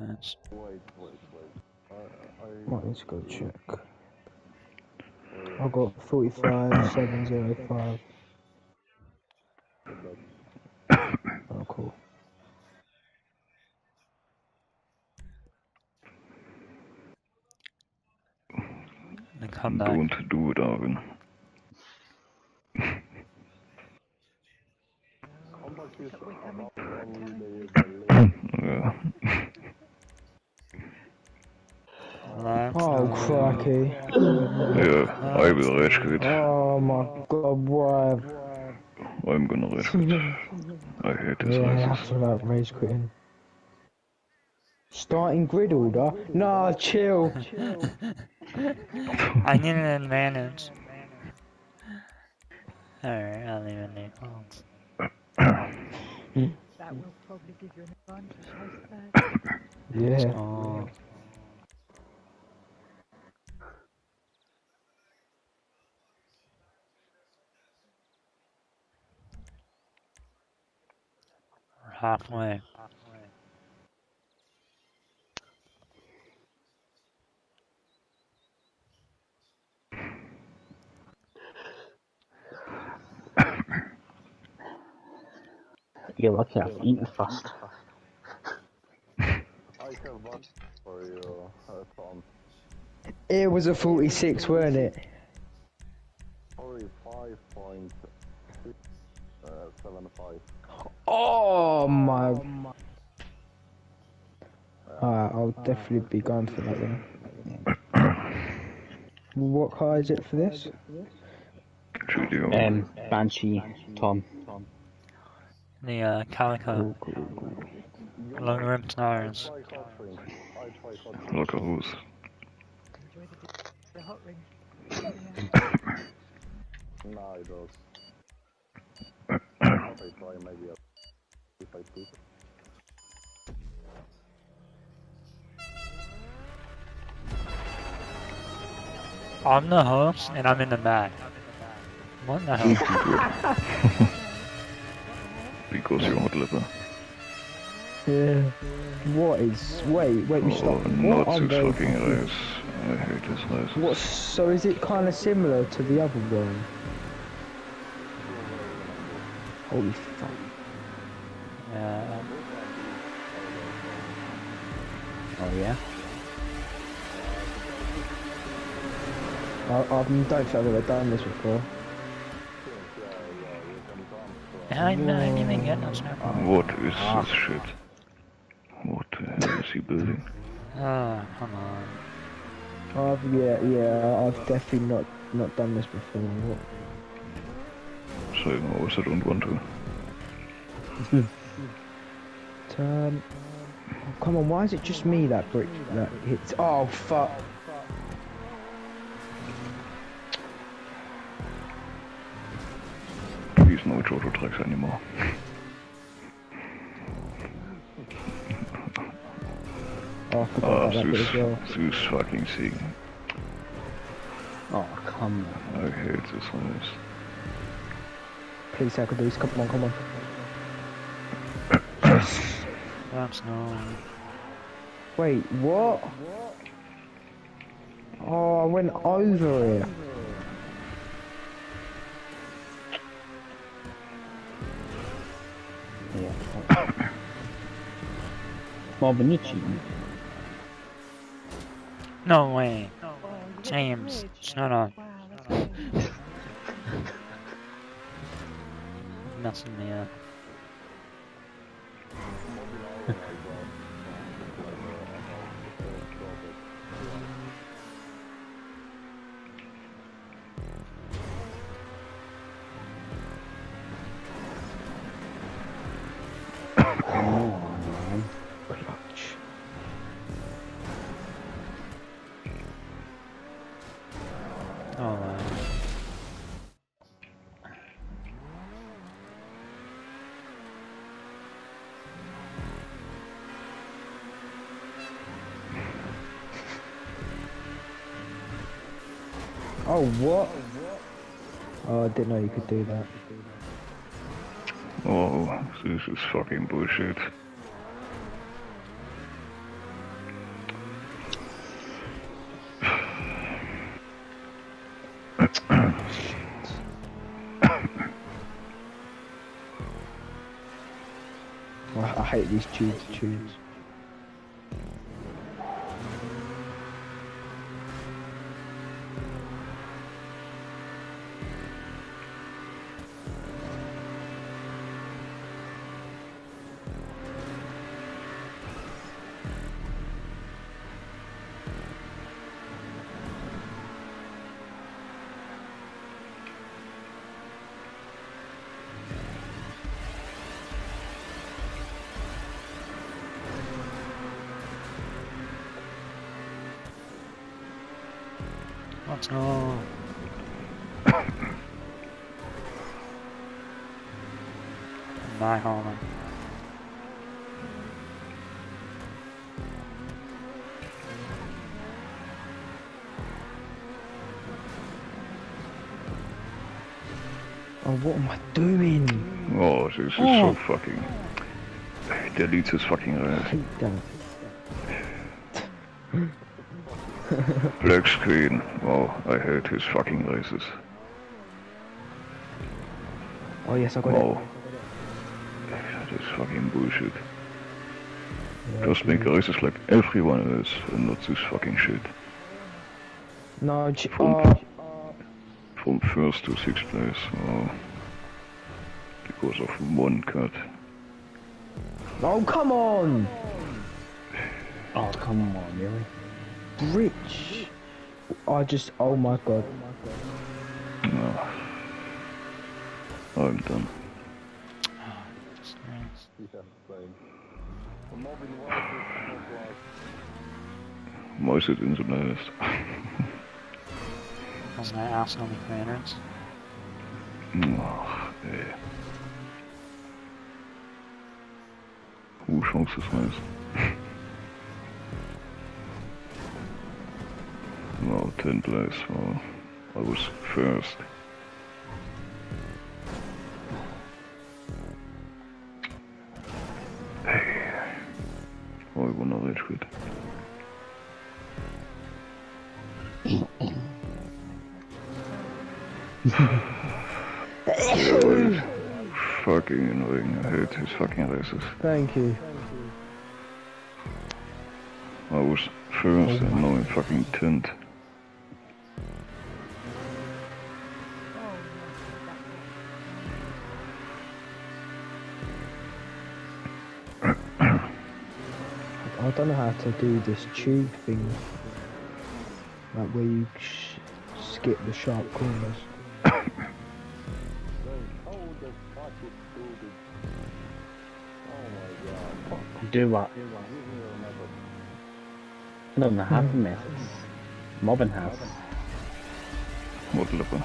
That's. Right, let's go check. I got 45.705. Oh, cool. Don't do it, Arvin. Oh, crikey. Yeah, I will risk it. Oh my god, why? I'm gonna risk it. I hate this. Yeah, after that race quitting. Starting grid order? Nah, chill. I need an advantage. Alright, I'll leave it there. That will probably give you an advantage. Yeah. Oh. We're halfway. You're lucky I've eaten fast. It was a 46, weren't it? 45.75. Oh my! Alright, I'll definitely be going for that then. What car is it for this? Banshee, Tom. The Calico. Long rim tires. Look at who's. No, it does. I'm the host and I'm in the back. What the hell? Because you're hot liver. Yeah. What is? Wait, we stop. Not too fucking loose. I hate this loose. What? So is it kind of similar to the other one? Holy fuck. Yeah. Oh yeah. I don't think I've ever done this before. I don't even get no snow. What is this shit? What the hell is he building? Ah, oh, come on. I've definitely not done this before. What? So, always I don't want to. Oh, come on, why is it just me that brick that hits? Oh fuck! Please no Jojo tracks anymore. Oh, Zeus fucking Sieg. Oh, come on. I hate this one. Please, I could do this. Come on. That's no. Wait, what? Oh, I went over it. Yeah. Well, no way. James, shut up. Messing me up. Oh, what? Oh, I didn't know you could do that. Oh, this is fucking bullshit. Oh, I hate these tubes. Oh. My home. Oh, what am I doing? Oh, this is so fucking. Delete this fucking black screen. Oh, I hate his fucking races. Oh yes, I got it. That is fucking bullshit. Yeah, just make races like everyone else and not this fucking shit. No, from first to sixth place. Oh. Because of one cut. Oh, come on! Oh, come on, really? Rich, I just oh my god. No. I'm done. Why is it in the nose? Wasn't that Arsenal with banners? Oh, yeah. Who shanks this nose? 10th place, well, I was first. Hey. good. So fucking annoying. I hate his fucking laces. Thank you. I was first an annoying fucking tint. I don't know how to do this tube thing, like where you skip the sharp corners. Do what? I don't know how to miss. Mobbing house. What level?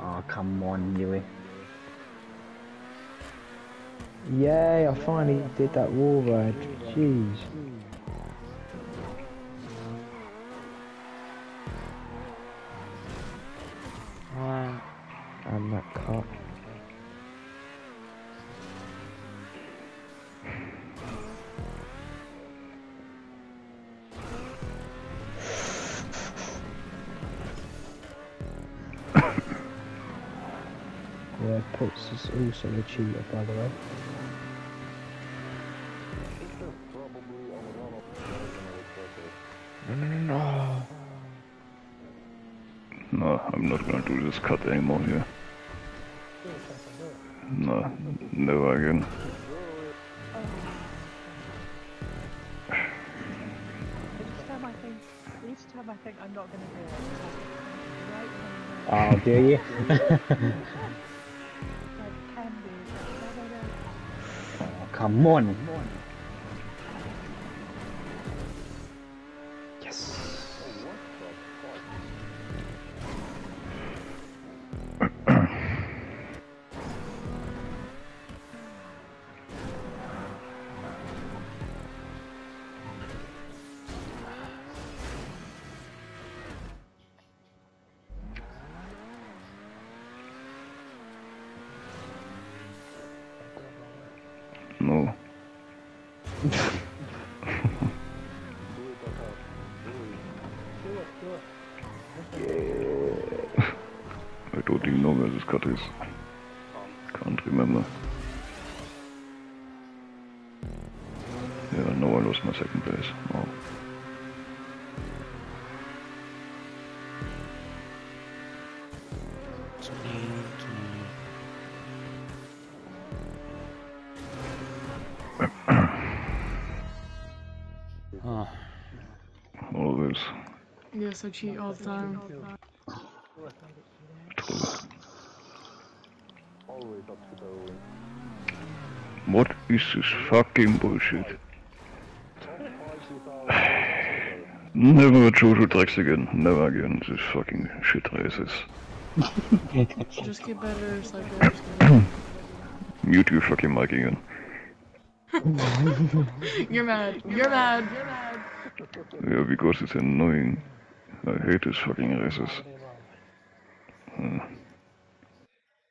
Oh, come on, Yui. Yay, I finally did that wall ride. Jeez. And that car. Yeah, Puts is also a cheater, by the way. No. No, I'm not gonna do this cut anymore here. No, never again. Each time I think I'm not gonna do it. Right? Oh, do you? Oh, come on. No. I don't even know where this cut is. Can't remember. Yeah, no, I lost my second place. Oh. Always. Yes, I cheat all the time. What is this fucking bullshit? Never Jojo Drex again. Never again. This fucking shit races. Just get better, psycho. Mute your fucking mic again. You're mad. You're mad. You're mad. Yeah, because it's annoying. I hate these fucking races.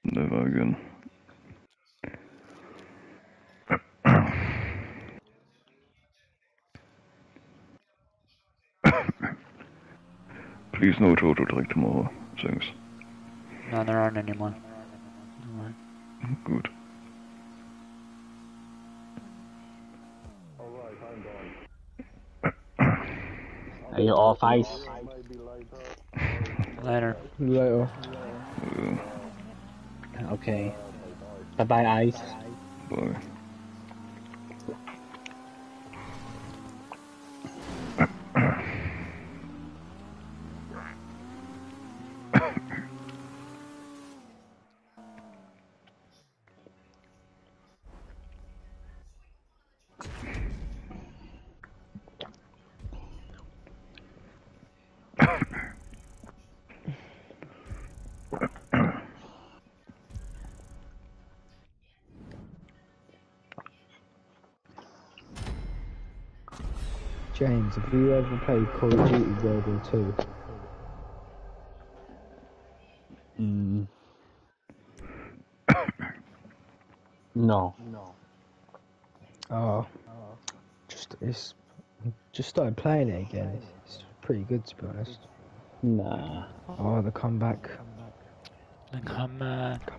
Never again. Please no Jojo Drex tomorrow. Thanks. No, there aren't anymore. Alright. Good. Are you off ice? Later. Later. Okay. Bye bye, ice. Bye. James, have you ever played Call of Duty World War II? No. No. Oh. Just started playing it again. It's pretty good, to be honest. Nah. Oh, the comeback. The comeback.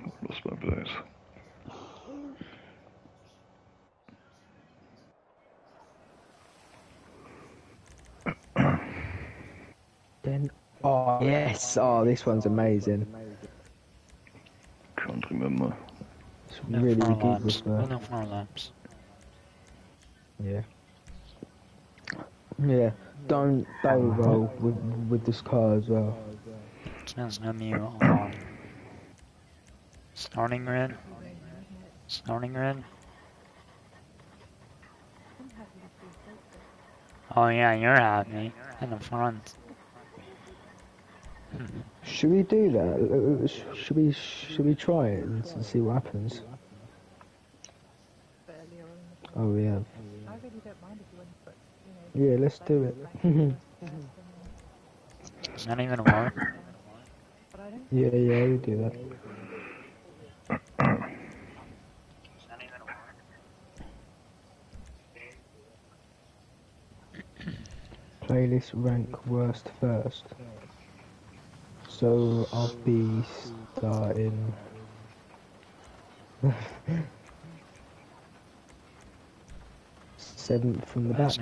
I've lost my place. Then, oh yes, oh this one's amazing. Can't remember. It's really good with that. Yeah. Yeah. Don't roll with this car as well. Sounds no meal. Snarling red. Snarling red. Oh yeah, you're happy. In the front. Should we do that? Should we try it and see what happens? Oh yeah. Yeah, let's do it. It's not even a war. Yeah, we do that. Playlist rank worst first. So I'll be starting. Seventh from the back.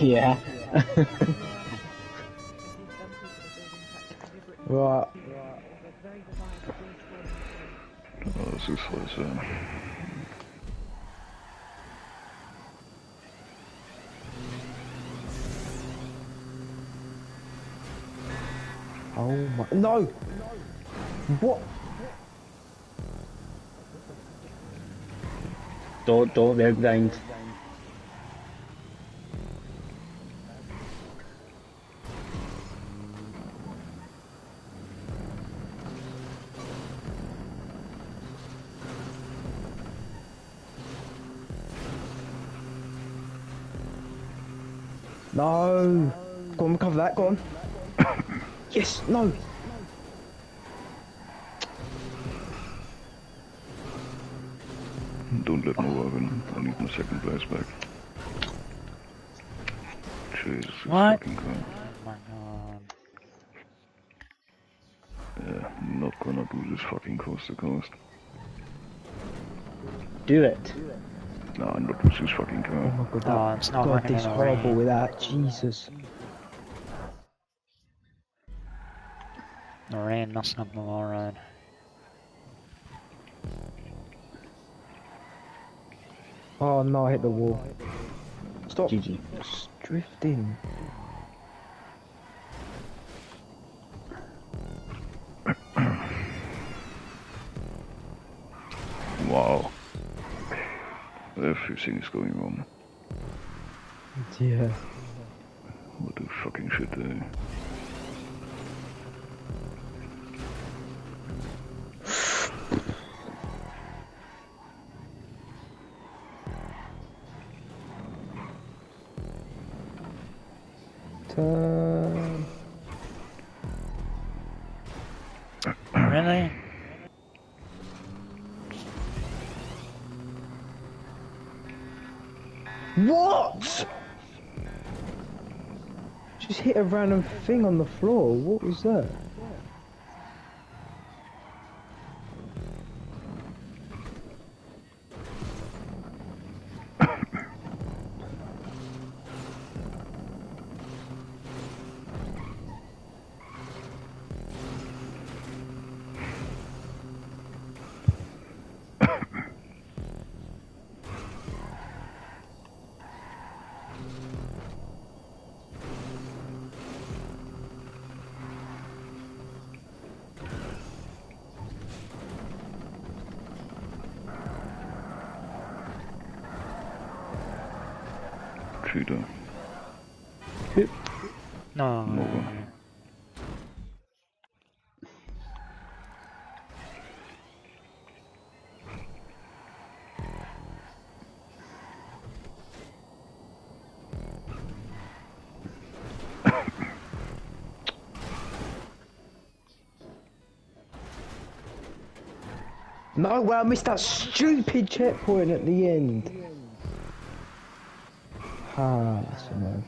Yeah. Right. Oh, this is slow sound. Oh my... No! What? Don't be blind. No! Go on, recover that, go on. Yes, no! Don't let me work in. I need my second place back. Jesus. What? Fucking God. Oh my God. Yeah, I'm not gonna do this fucking coast to coast. Do it. No, I'm not with this fucking car. Oh my God, oh, it's not God, this horrible way. With that, Jesus. The rain, that's not the law, right? Oh no, I hit the wall. Stop GG. Drifting. Wow. Everything is going wrong. Yeah. What the fucking shit there. Really? What? Just hit a random thing on the floor. What was that? Tüte. Hip. No. Nein. No, well, I missed that stupid checkpoint at the end. Ah, that's a move.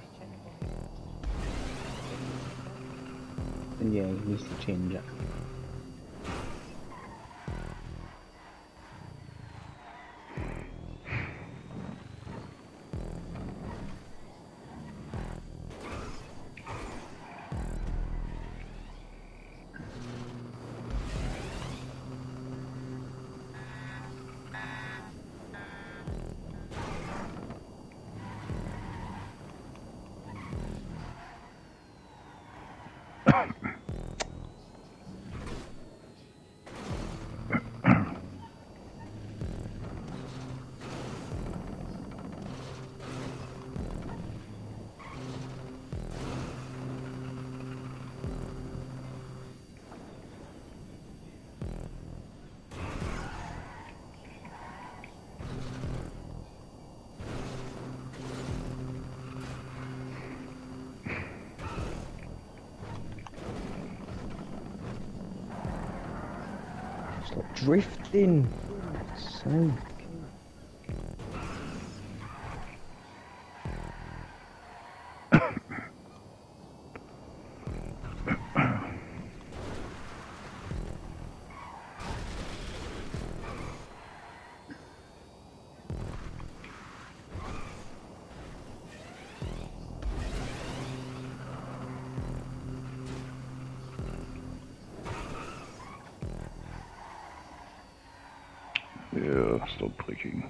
And yeah, he needs to change it. Stop drifting. So. Yeah, stop breaking.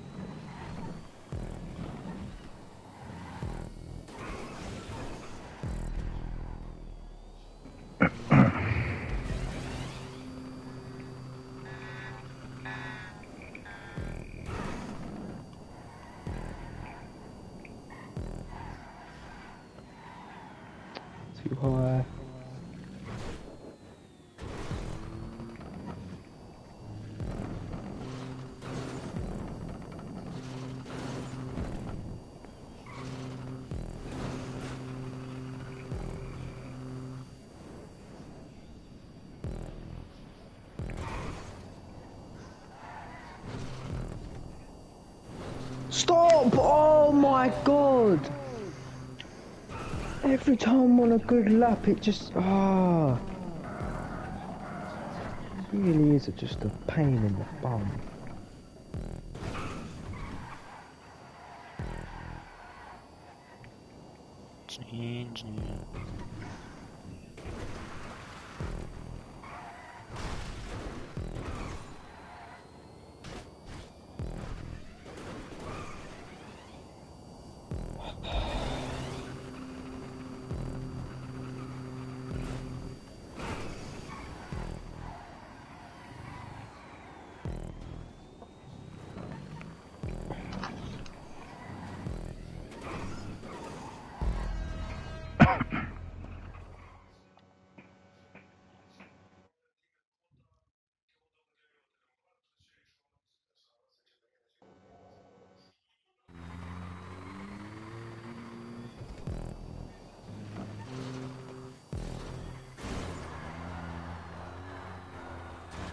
Too high. Stop! Oh my god! Every time on a good lap it just... ah, it really is just a pain in the bum.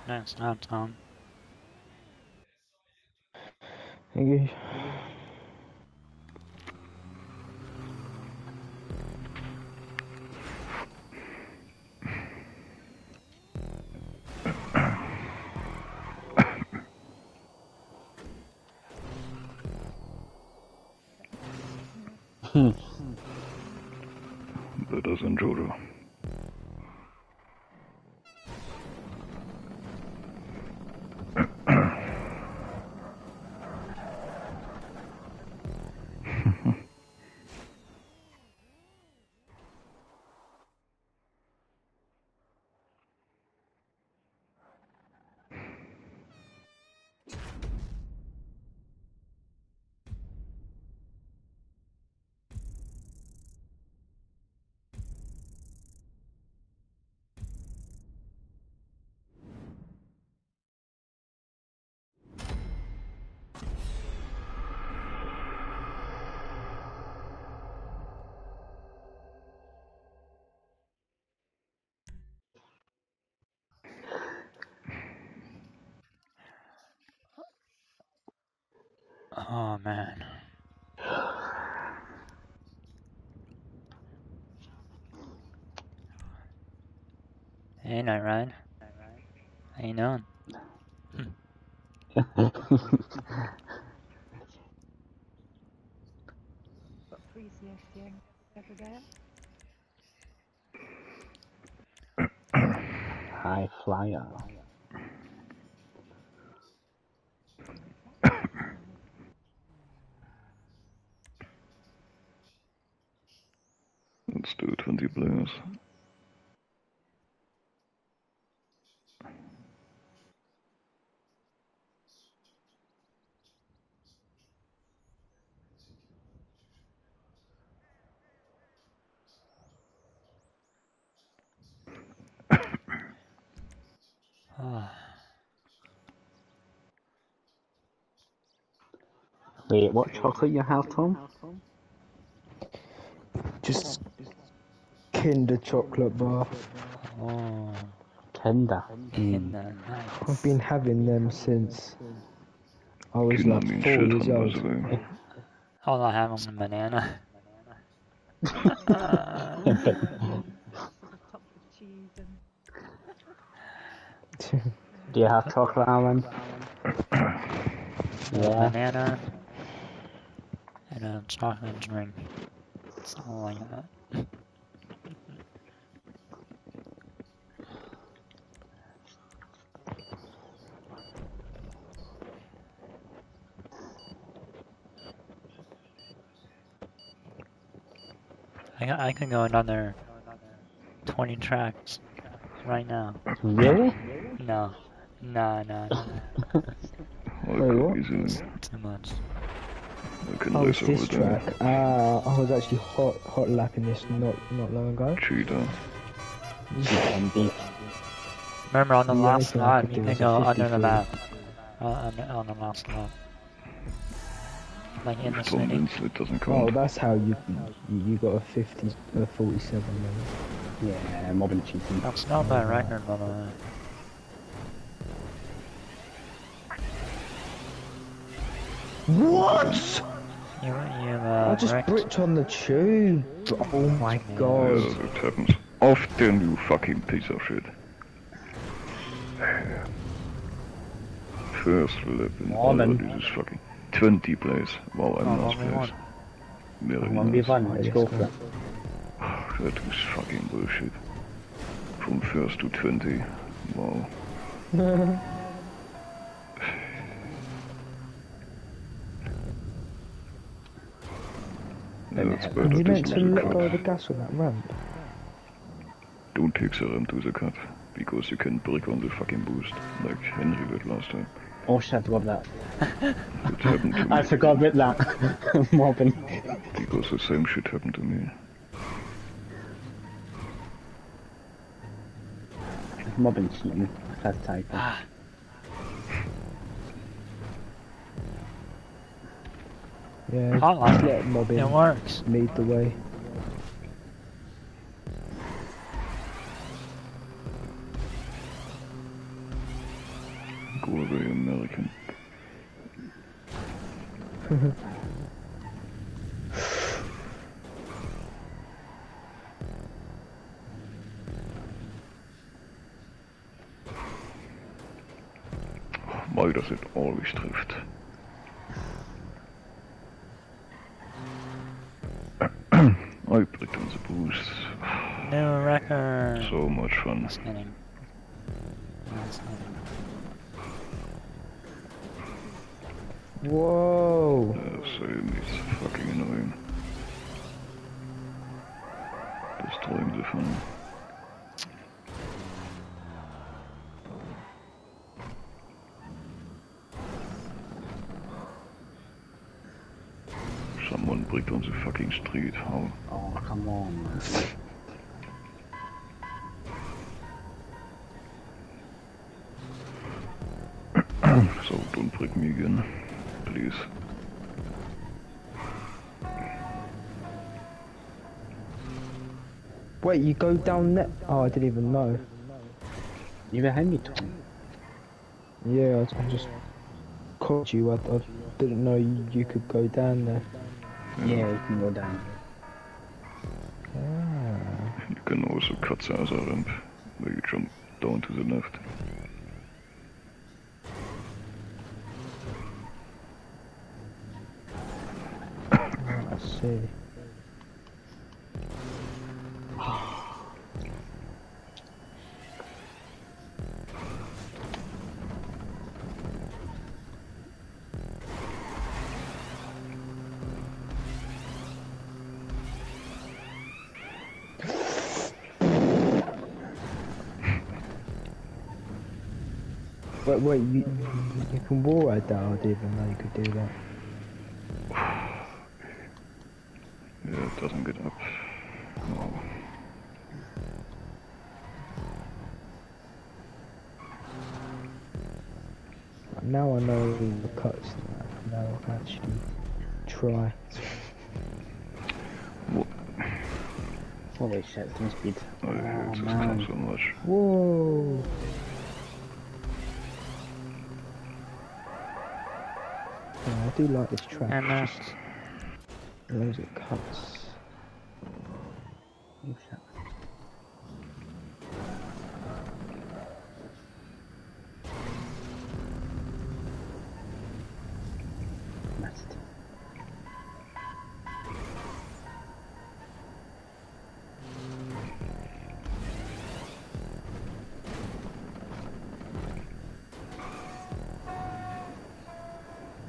No, it's not Tom. Thank you. That doesn't Jodo. Oh man. Hey, Night Ryan. How you doing? High flyer. Let's do 20 players. Wait, what chocolate you have, Tom? Just Kinder chocolate bar. Oh, Kinder. Mm. I've been having them since I was like 4 years old. All I have is a banana. Do you have chocolate, Alan? Yeah. Banana and a chocolate drink. Something like that. I can go another 20 tracks right now. Really? No. No. Wait, what? Too much. Oh, it's this track. I was actually hot lapping this not long ago. Cheater. Remember on the last lap, you can go under the map. On the last lap. Like in the city. Oh, that's how you got a 47. Then. Yeah, mobbing cheating. That's not bad, right there, by the way. What? I just bricked on the tube. Oh my god. Yes, it happens often, you fucking piece of shit. First lap in all this fucking 20 plays. Wow, I'm last place. Very nice. 1v1, let's go for it. That is fucking bullshit. From first to 20. Wow. Did you mention let go of the gas on that ramp? Don't take the ramp to the cut, because you can brick on the fucking boost, like Henry did last time. Oh shit, I forgot that. It happened to me. I forgot about that. Mobbing. Because the same shit happened to me. Mobbing slim. That's type. Yeah, just let mobbing lead the way. Go away, American. Why does it always drift? I picked on the boost. New record! So much fun. Whoa! Same, it's fucking annoying. Destroying the fun. Someone bricked on the fucking street, how? Oh, come on, man. So, don't brick me again, please. Wait, you go down that? Oh, I didn't even know. You behind me, Tom? Yeah, I just called you. I didn't know you could go down there. Yeah, you can go down. Ah. You can also cut out a ramp where you jump down to the left. I see. But wait, you can wall ride that? I didn't even know you could do that. Yeah, it doesn't get up. No. Right, now I know the cuts. Now I can actually try. What? Holy shit, some speed. Oh, yeah, it just comes so much. Whoa! Yeah, I do like this track. And just loads of cuts. Oh, shit. Missed.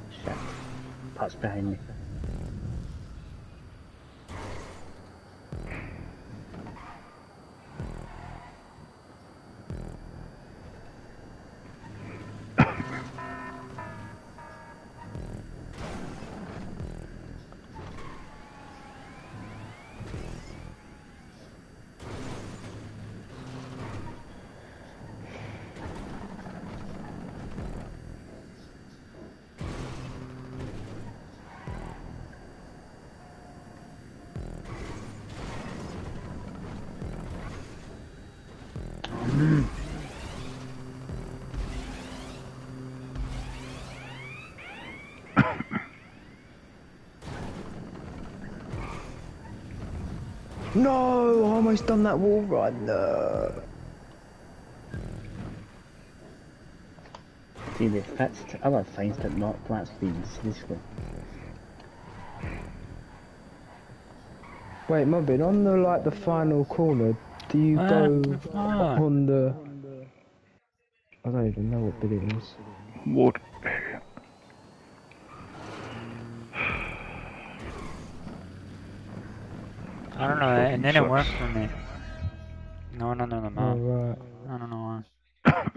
Shit. Parts behind me. No, I almost done that wall run. No. See, they fixed other things that not flat screens, seriously. Wait, Mubbin, on the like the final corner, do you go on the? I don't even know what bit it is. What? I don't know, and then it worked for me. No, man. Oh, right. I don't know why.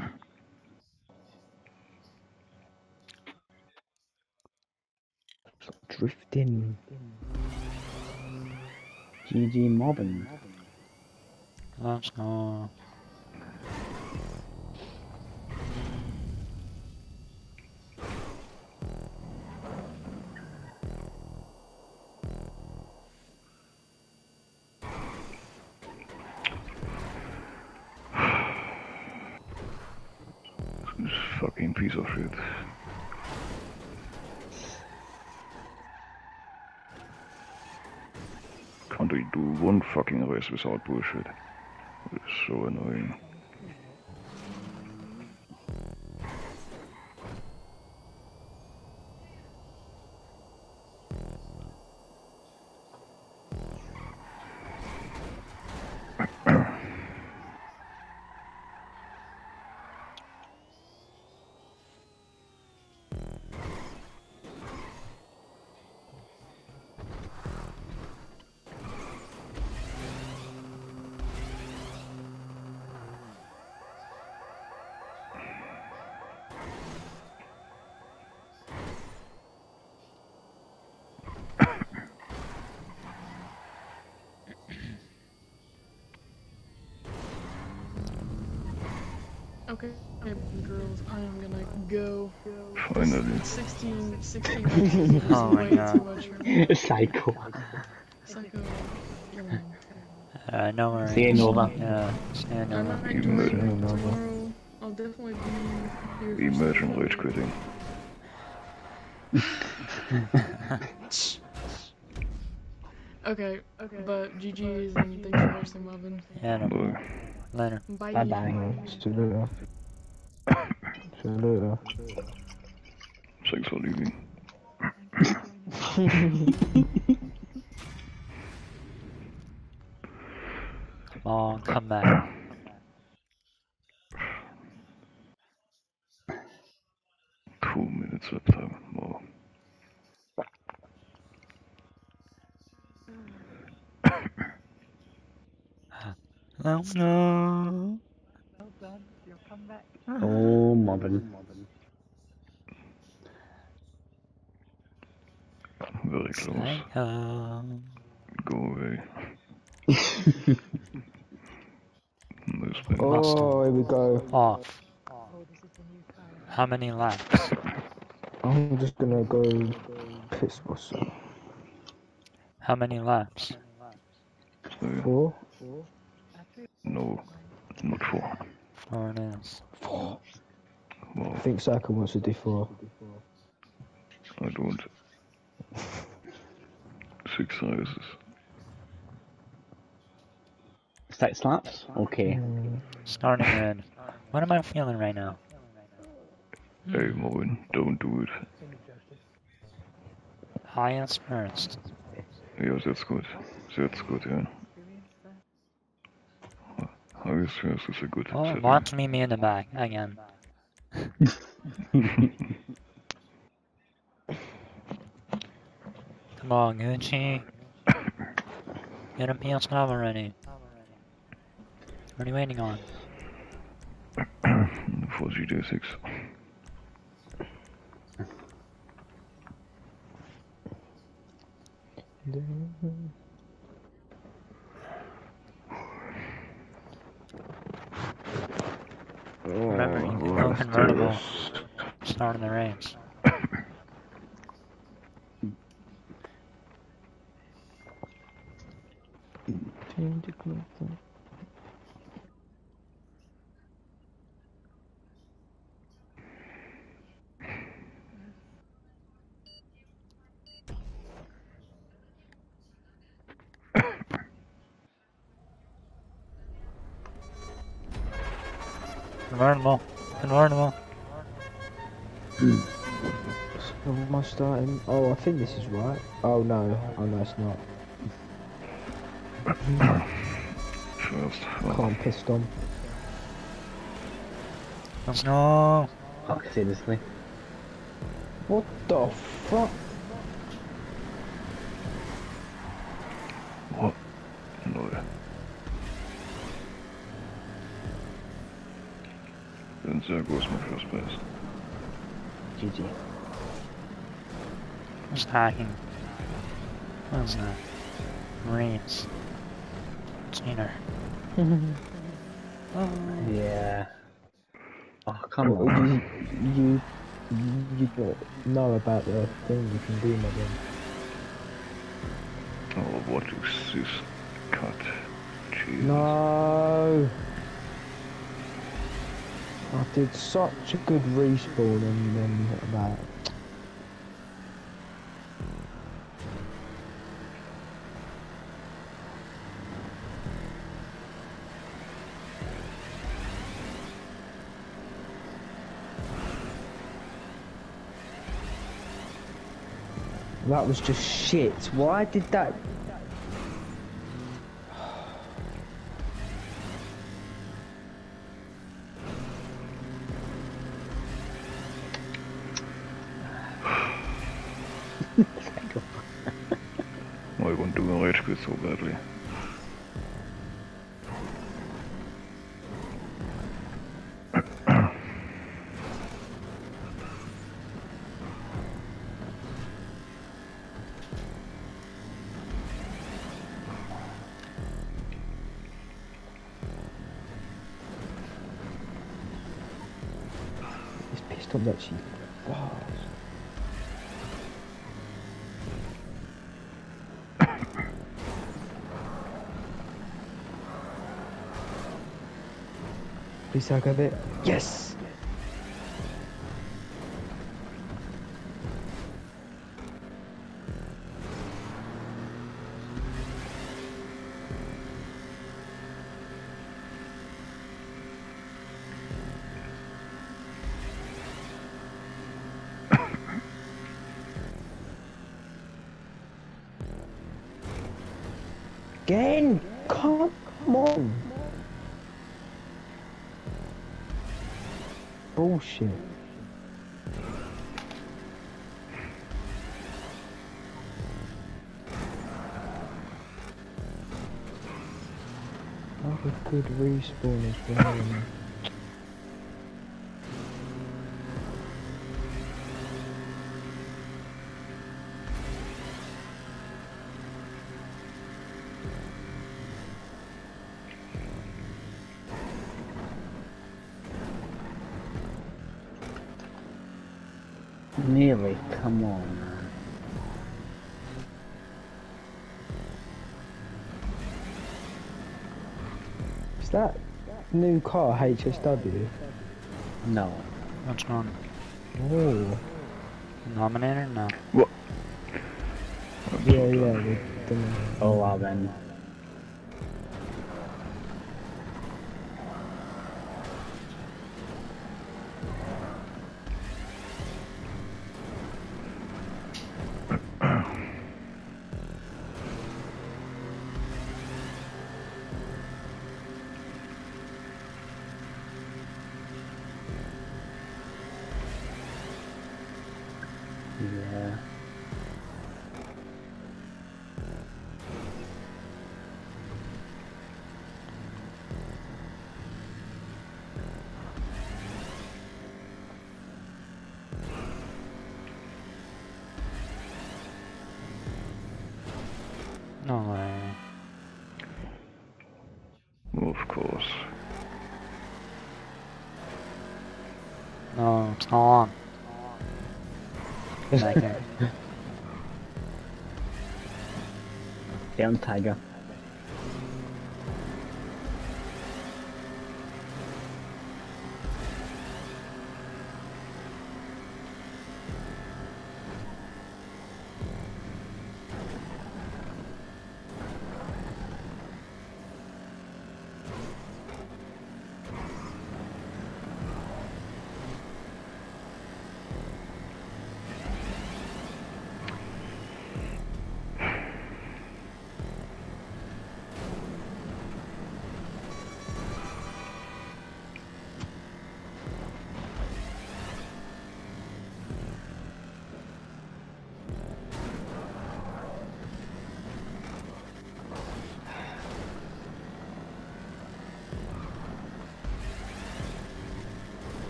Drifting. GG mobbing. Let's go. Fucking piece of shit. Can't we do one fucking race without bullshit? It's so annoying. Okay, girls, I am gonna go. Finally. 16. Oh my god. Psycho. Psycho. No worries. See you, Nova. Yeah, see you, Nova. Immersion rage quitting. Okay, but GG's and thanks for watching, Marvin. Yeah, no more. Later. Bye. See you later. Thanks for leaving. Come on, come back. Up time more. No. Oh, Marvin. Very close. Go away. Oh, here we go. Oh. How many laps? I'm just gonna go piss myself. How many laps? 4? No, not 4. 4 it is. 4. Well, I think Saka wants to do 4. I don't. 6 houses. 6 laps? Okay. Starting again. What am I feeling right now? Hey Moen, don't do it. High and spurs. Ja, that's good, yeah. High and spurs is a good thing. Oh, watch me in the back again. Come on, Gucci. Get a PS5 already. What are you waiting on? 4 GTA 6. Remember, you can go convertible. Start in the range. Convertible. Am I starting? Oh, I think this is right. Oh no, it's not. Oh, I'm pissed on. No. Fuck, seriously. What the fuck? What? No. And there goes my first place. GG. Who's hacking? What's that? Marines. Cheater. Oh. Yeah. Oh, come on. You know about the thing you can do, my game. Oh, what is this cut? Jesus. No! I did such a good respawn and then that. That was just shit. Why did that? I won't do a rage quit so badly. It's pissed off that she. Wow. Please hack of it. Yes! again? Come on. Bullshit. Not a good respawn as well. Nearly, come on, man. Is that new car HSW? No. What's wrong? Oh. Nominator? No. What? Yeah. Oh, well then. Yeah. No way. Well, of course. No, it's not on. Tiger. Down, tiger.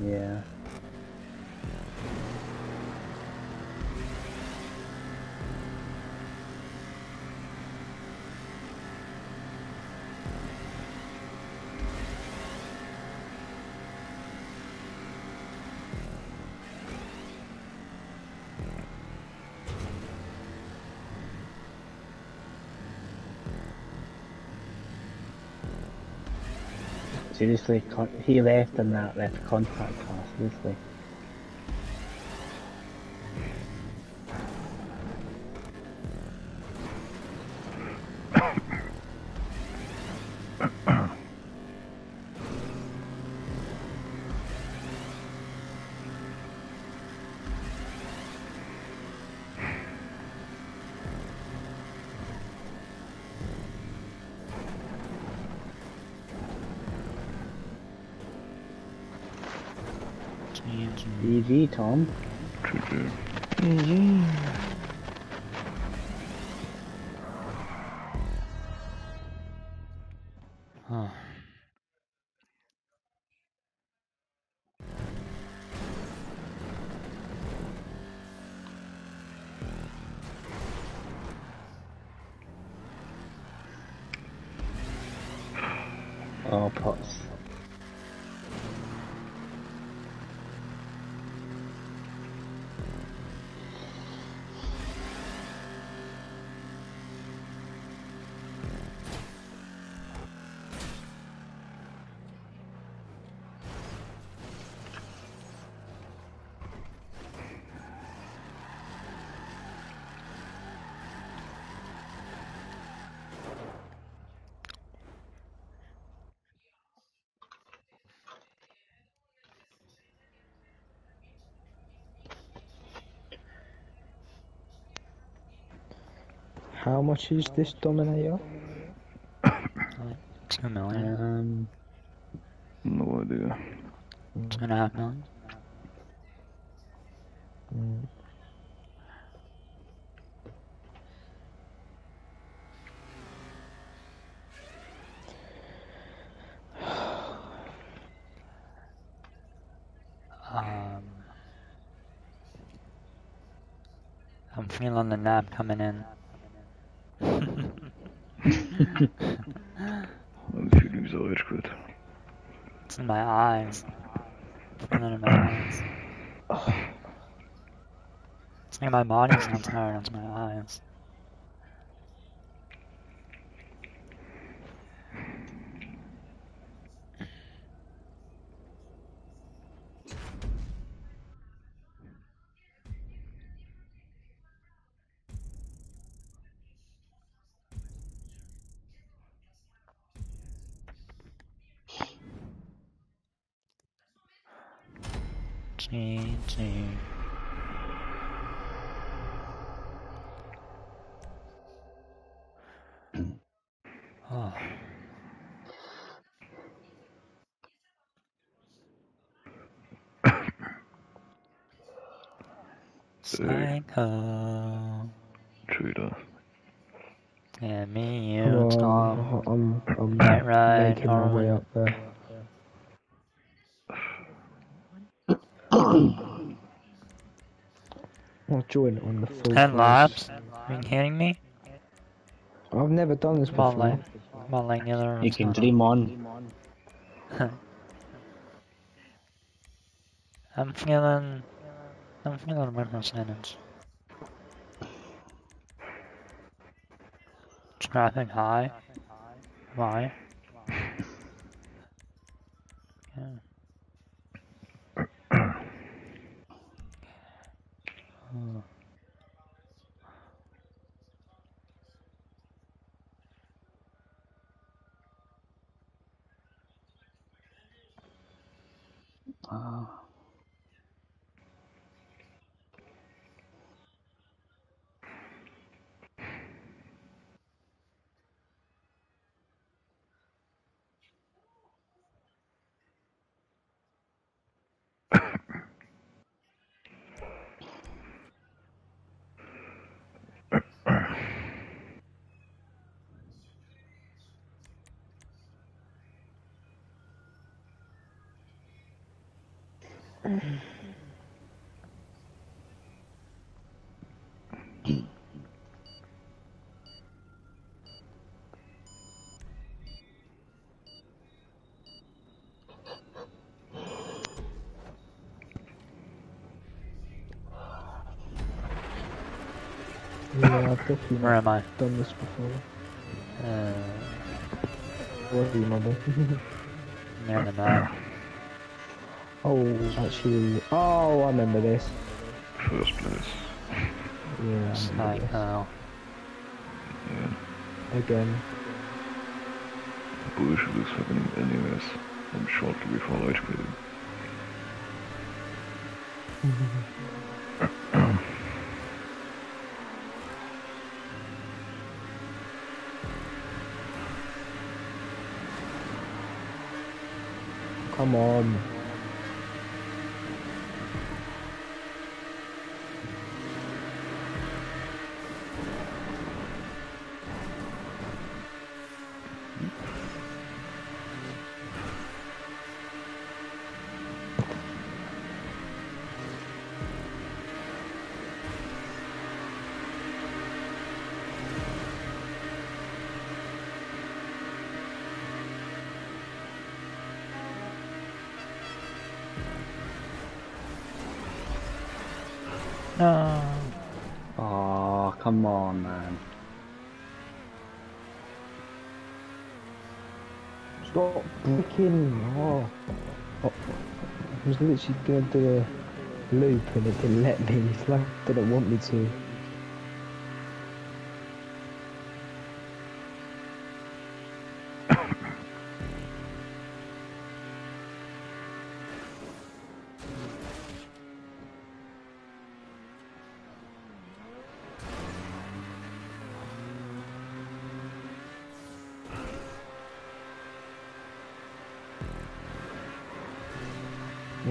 Yeah. Seriously, he left and that left contact car, seriously. GG, Tom. GG. GG. Huh. Oh, pots. How much is this Dominator? 2 million. No idea. 2.5 million. I'm feeling the nap coming in. I'm feeling so good. It's in my eyes. It's coming in my eyes. It's in my body, and I'm tired, it's my eyes. GG. Oh. Psycho. True. Yeah, me, you, oh, Tom. I'm right, making my way up there. I'll join on the full 10 laps? Are you kidding me? I've never done this before. Like the other you can dream on. I'm feeling my percentage. Traffic high. Why? Yeah, I've definitely where am I? Done this before. Where are you, mother? Near the map. Oh, actually, oh, I remember this. First place. Yeah, Psycho. Yeah. Again. The bullshit is happening anyways. I'm shortly before ice cream. Come on. No. Oh, come on, man. Stop breaking. Oh. Oh. I was literally going to do a loop and it didn't let me. It's like it didn't want me to.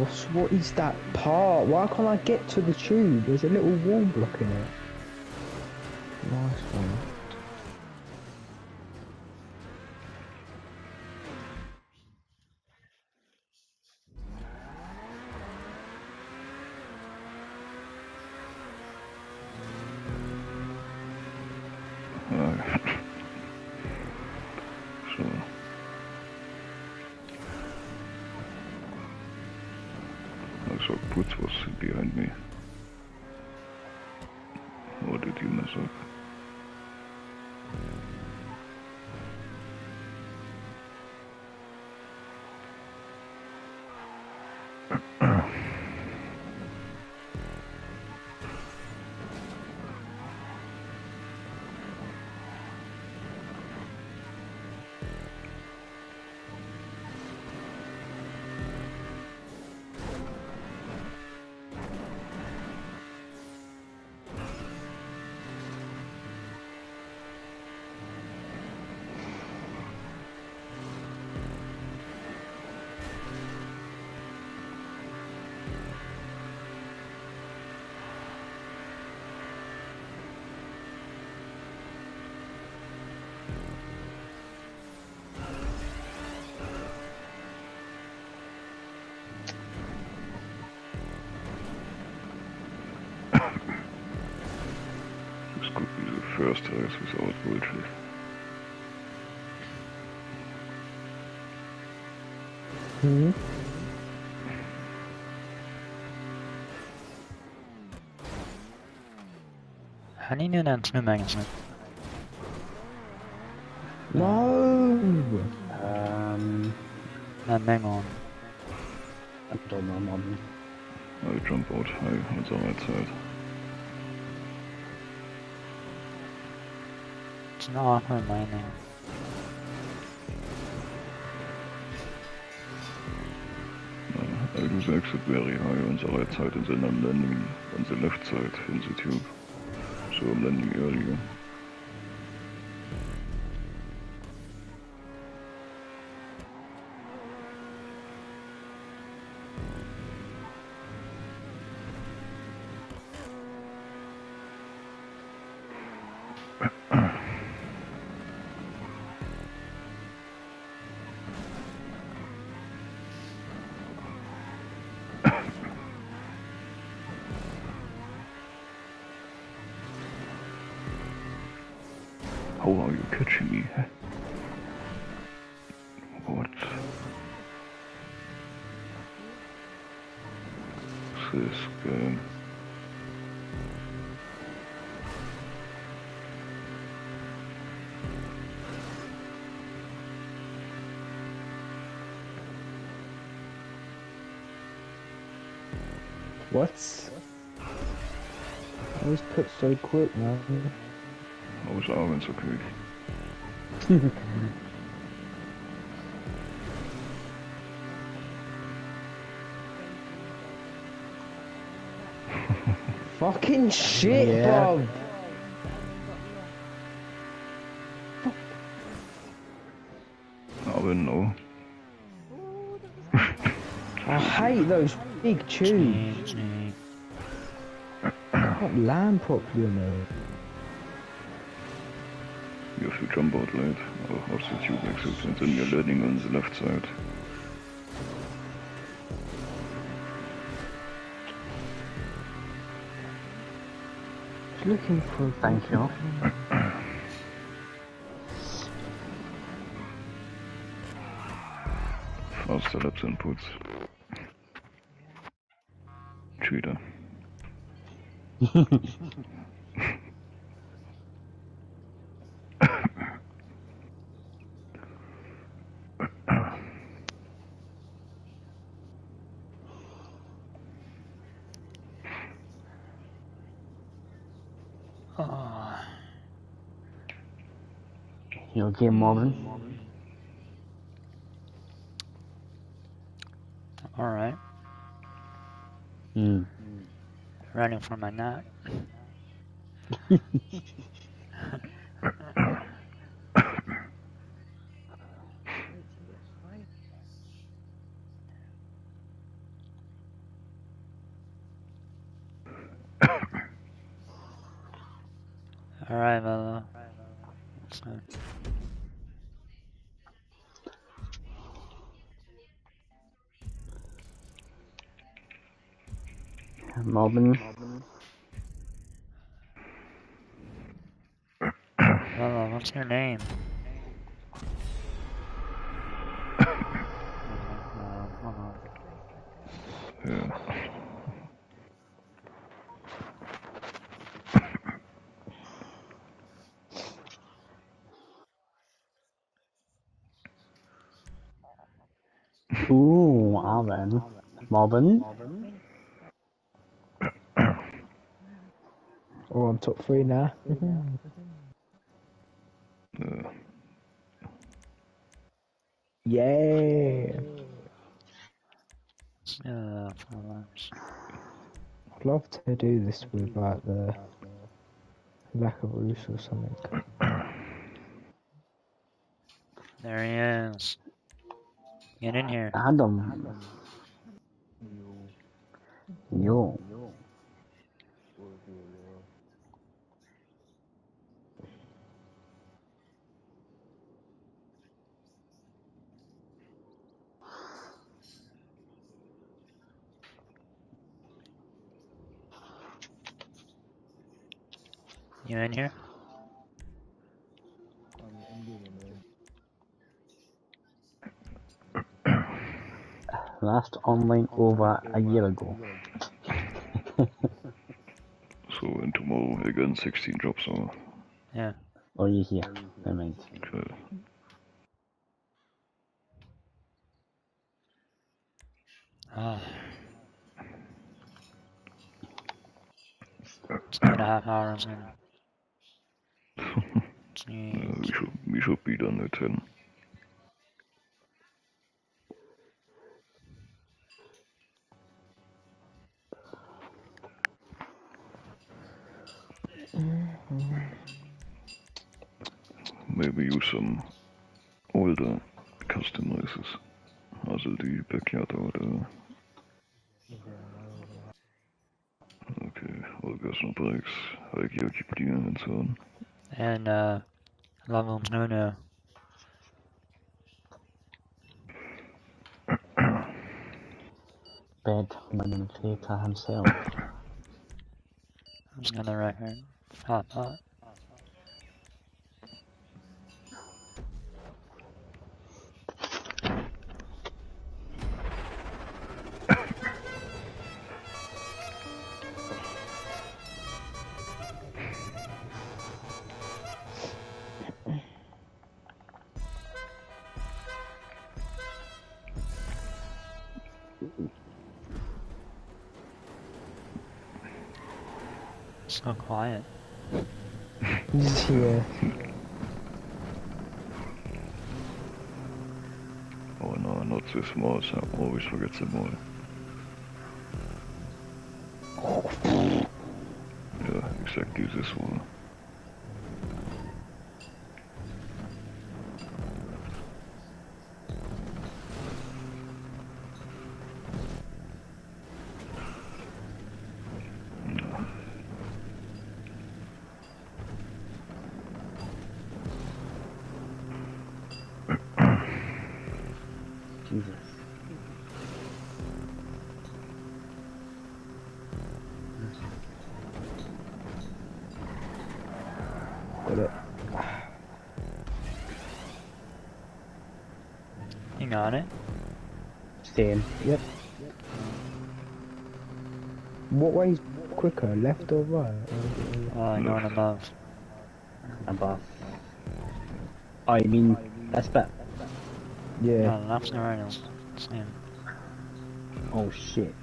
What is that part? Why can't I get to the tube? There's a little wall blocking it. Nice one. First house without poetry. Mm-hmm. Honey, no, no, no, magazine. No. No, hang on. I don't know, Mom. I jump out high. It's on my side. No, I'm not on my name. I do the exit very high on the right side and then I'm landing on the left side in the tube. So I'm landing earlier. What? I was put so quick, man. I was always so quick. Fucking shit, yeah. Bob! Those big tubes. Can't land properly, man. You have to jump out late, or the tube exits, and then you're landing on the left side. Looking for. Thank you. Faster laps and puts. Wieder. You okay, Marvin? All right. Mm. Running for my neck. Right, man. Mobbing. Oh, what's your name? Yeah. Ooh, Alvin. Marvin. We're on top three now. Yay! Yeah, I'd love to do this with like the lack of roof or something. There he is. Get in here. Adam. Yo. You in here? Last online over a year ago. So, and tomorrow again 16 drops on. Yeah. Oh, you here? I mean. Okay. Ah. It's 2.5 hours in. We should be done at 10. Maybe use some older customizers. Also die Backyard oder. Okay, Olga's no breaks. I'll give you Dinge and so on. And Lamon's no. Bad manipulator himself. I'm just gonna wreck her. Hot. So quiet. Yeah. Oh no, not so small, so I always forget the ball. Yeah, exactly this one. Hang on it. Staying. Yep. What way is quicker, left or right? Going above. Above. Oh, you mean that's better. Yeah. No, left and right is same. Oh shit.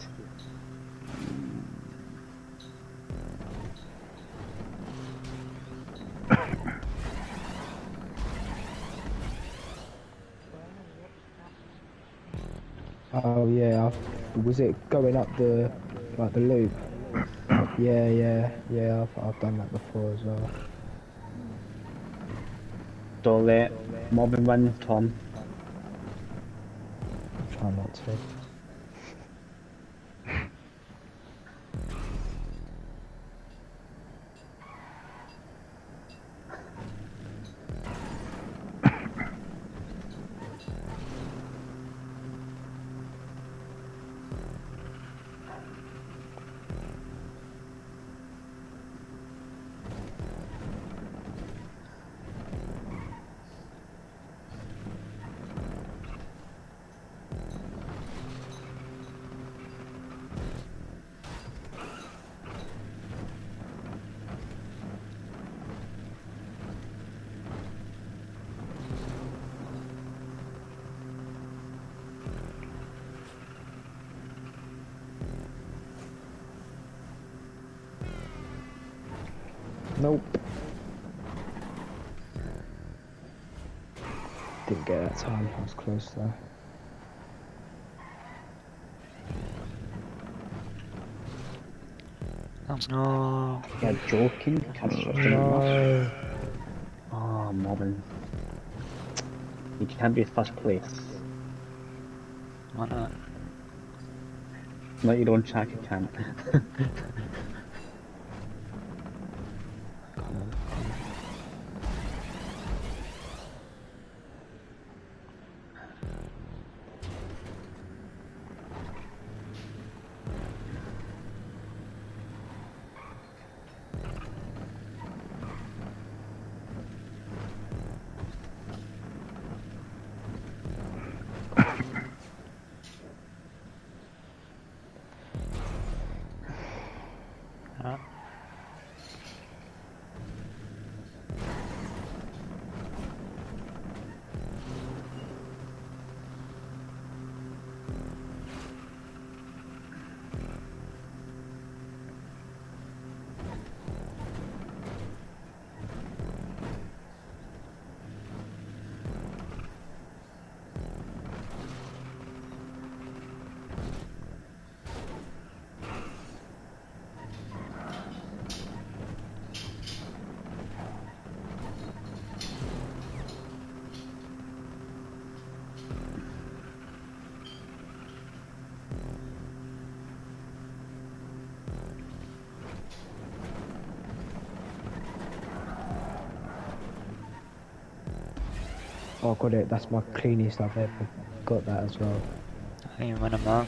Oh yeah, was it going up the like the loop? Yeah. I've done that before as well. Don't let Mobbin run, Tom. I try not to. Nope. Didn't get that time, I was close though. No. Yeah, joking, construction. No. Oh, Marvin. You can't be first place. Why not? Not your own track, you can't. Oh, got it. That's my cleanest I've ever got that as well. I think when I'm not.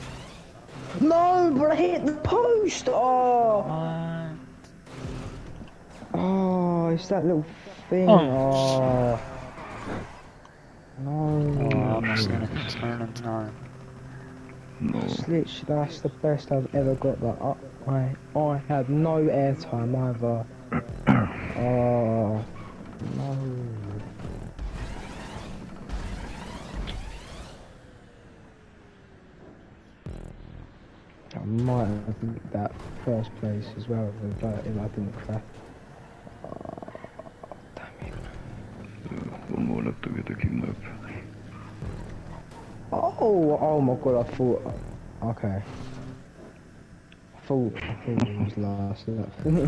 No, but I hit the post. Oh. What? Oh, it's that little thing. Oh. No. Oh, I'm just gonna turn and turn. No. Literally, that's the best I've ever got that. I had no airtime either. Oh. No. Might have nicked that first place as well if I didn't craft. Oh, damn it. One more lap to get the kidnap. Oh my god, I thought. Okay. I thought it was last lap. Come on.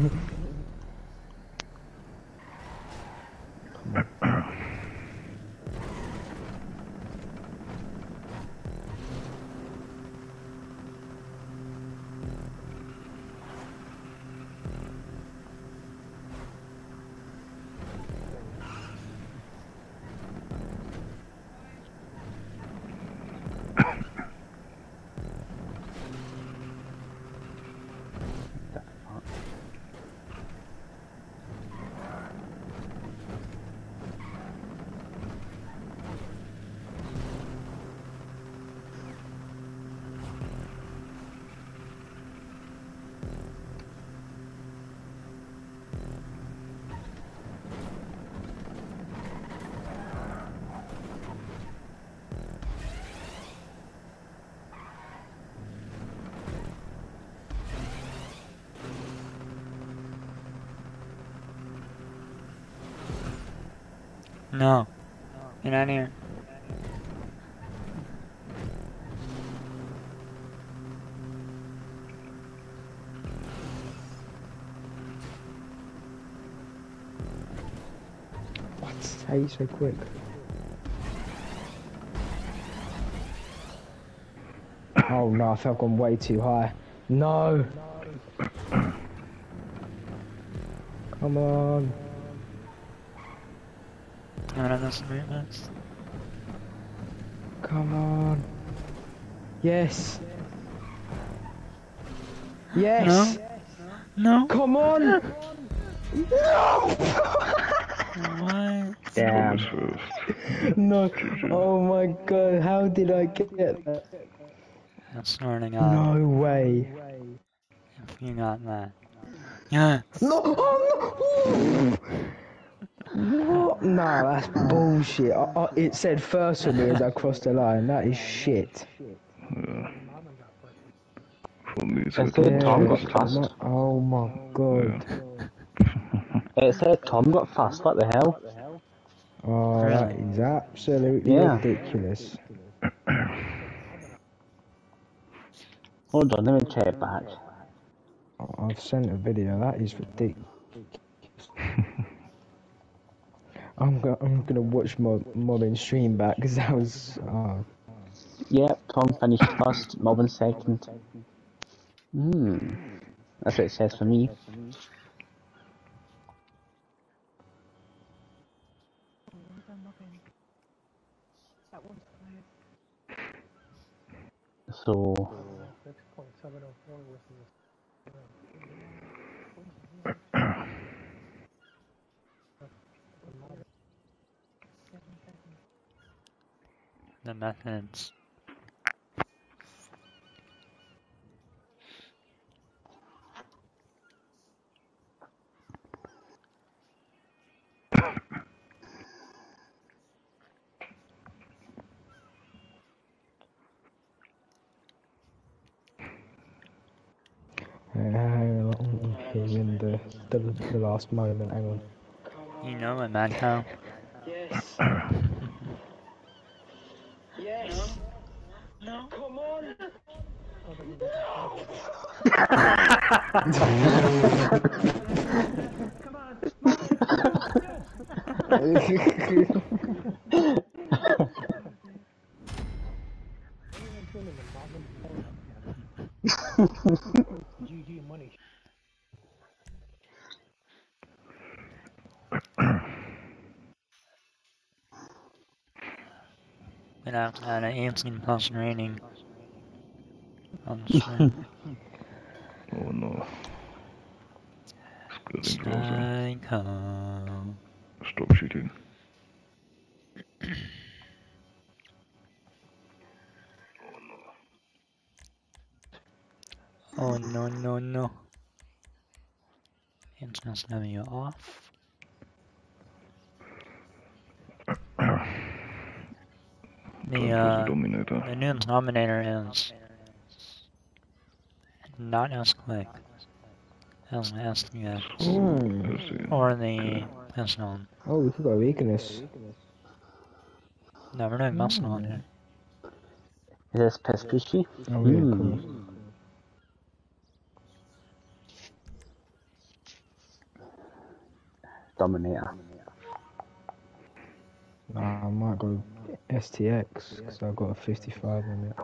No. You're not here. What? How are you so quick? Oh no, I felt I've gone way too high. No! Come on. Come on. Yes. Yes. No. No. Come on. No. What? Damn. No. Oh my god. How did I get that? I'm snorting out. No way. You got that. Yeah. No. Oh, no. What? No, that's bullshit. It said first for me as I crossed the line. That is shit. Yeah. For me, it's like Tom got past. Oh my god. Yeah. It said Tom got fast, what the hell? Oh, that is absolutely ridiculous. Hold on, let me check back. Oh, I've sent a video, that is ridiculous. I'm gonna watch Mobbin stream back, because that was... Yep, Tom finished first, Mobbin second. Hmm, that's what it says for me. So... the methods. The last moment, hang on. You know it, man, how? Yes. Yes. No. Come on. No. Come on. GG money. And I am seeing past raining on the stream. Oh no. Stop shooting. Oh no, no, no. It's not slamming you off. The new denominator is not as quick as the SDX or the Piston. Oh, we've got a weakness. No, we're not muscle on it. Is this Pespishy? Oh, yeah, cool. Dominator. Nah, I might go STX, because I've got a 55 in it.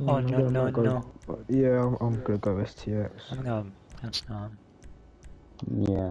Oh no, no, no. Yeah, I'm gonna go STX. I'm gonna that's not. Yeah.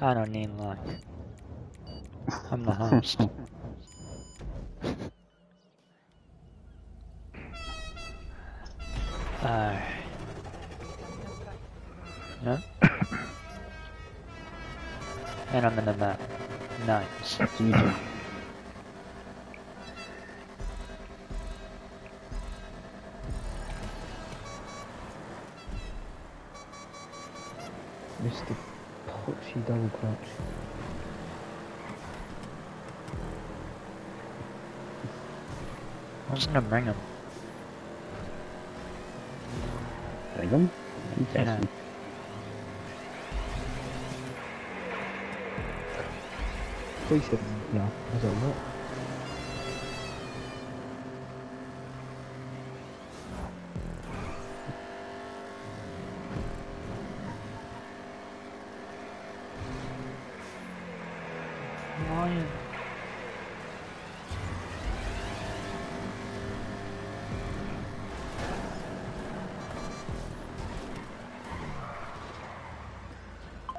I don't need luck. I'm the host. Yeah. And I'm in the map. Nice. Mr. Poxy double clutch. I was gonna bring him. Bring him? Interesting. Please hit him. No, I was like, what?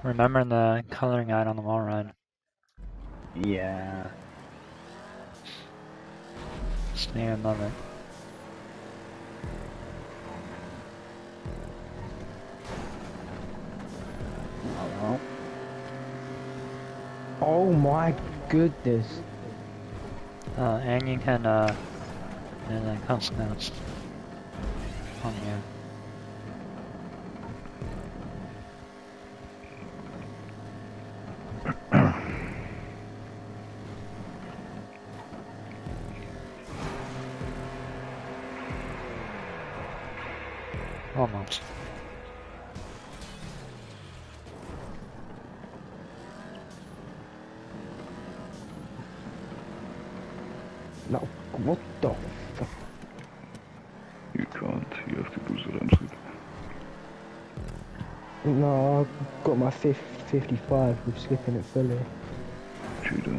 Remember the coloring guide on the wall run. Yeah. Stand love it. Hello. Oh my goodness. And you can do the Cub Scouts on you. Almost. No, what the fuck? You can't, you have to boost the ramp. No, I got my 55 with skipping it fully. Cheater.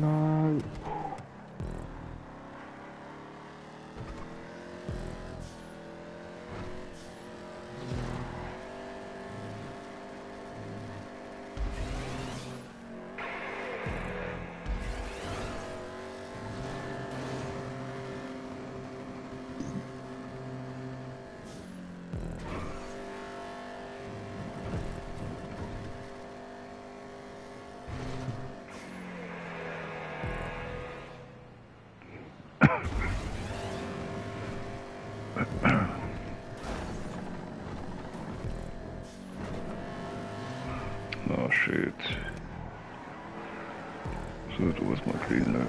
No. Oh shit. So it was my green light.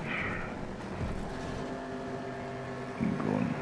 I'm gone.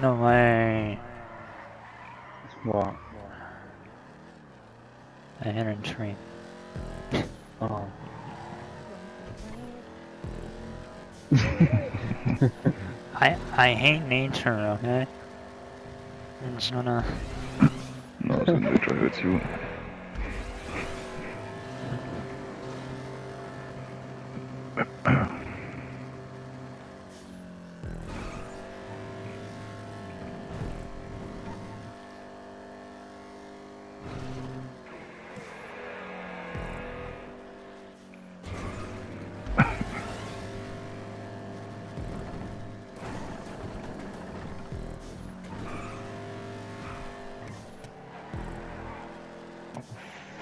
No way. What? I hit a tree. Oh. I hate nature, okay? I'm just gonna... No, it's in nature hurts you.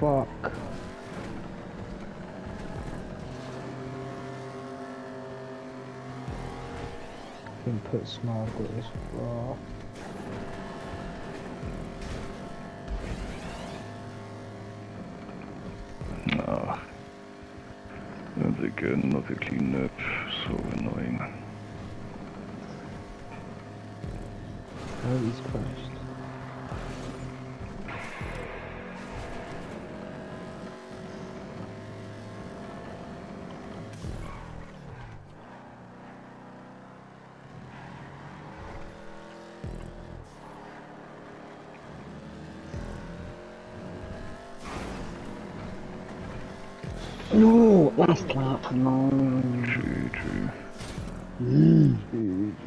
Fuck. Input small goes raw. Ah. And again, another cleanup. So annoying. Oh, he's crashed. No, last lap, no. GG. GG.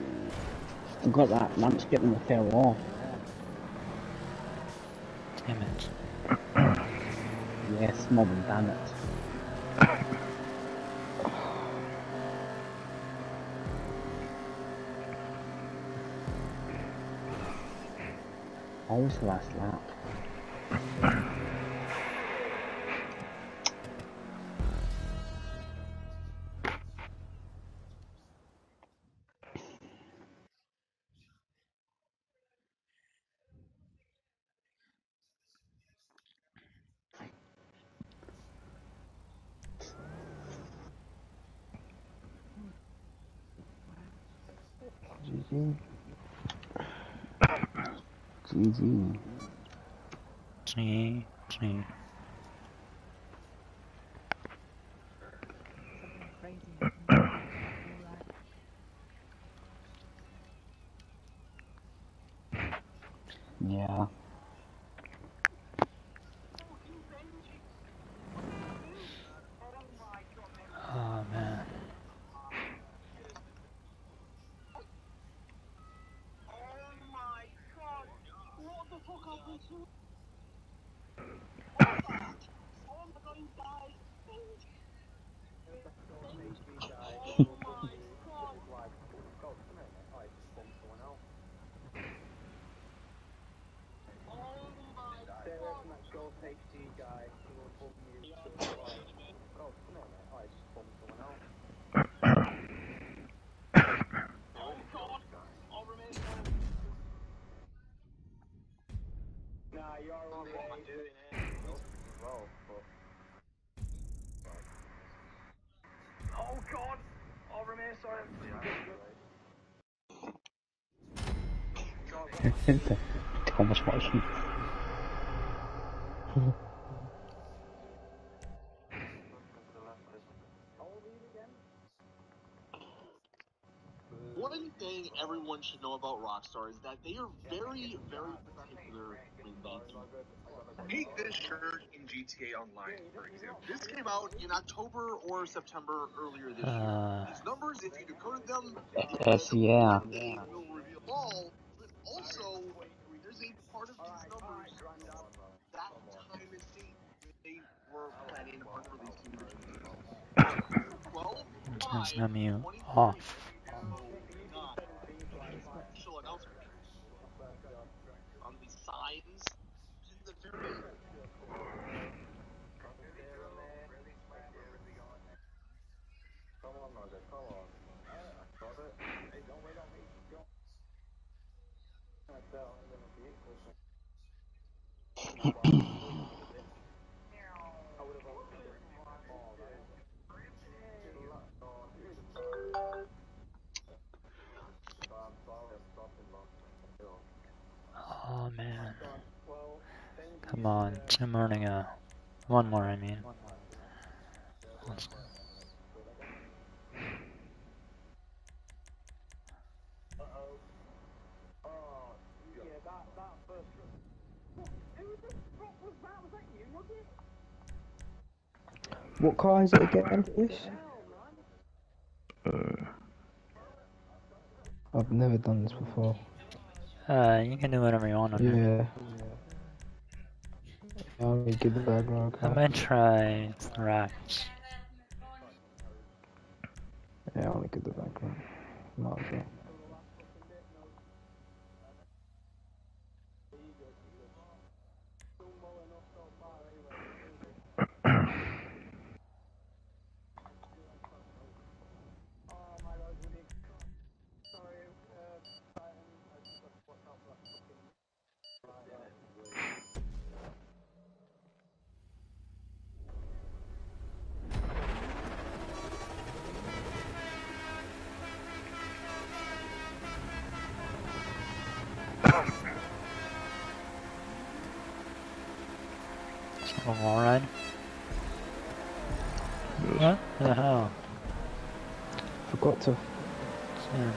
Still got that landscape and it fell off. Damn it. Yes, mother, damn it. Always the last lap. GG. GG. GG. Yeah. Oh god! I'll remain silent. Thomas Watson. One thing everyone should know about Rockstar is that they are very, very particular with that. Take this shirt in GTA Online, for example. This came out in October or September earlier this year. These numbers, if you decoded them, they will reveal all, but also, there's a part of these numbers that time and date they were planning on releasing the original. 12, 5, 24, on the signs in the very come on. Hey, don't wait on me. Oh man. Come on, I'm earning a one more, I mean. Let's go. What car is it again? I've never done this before. You can do whatever you want on it. Yeah. I'll get the background. I might try Thrax. Yeah, I'll get the background. Might as well. Wall ride? What the hell? Forgot to. Yeah.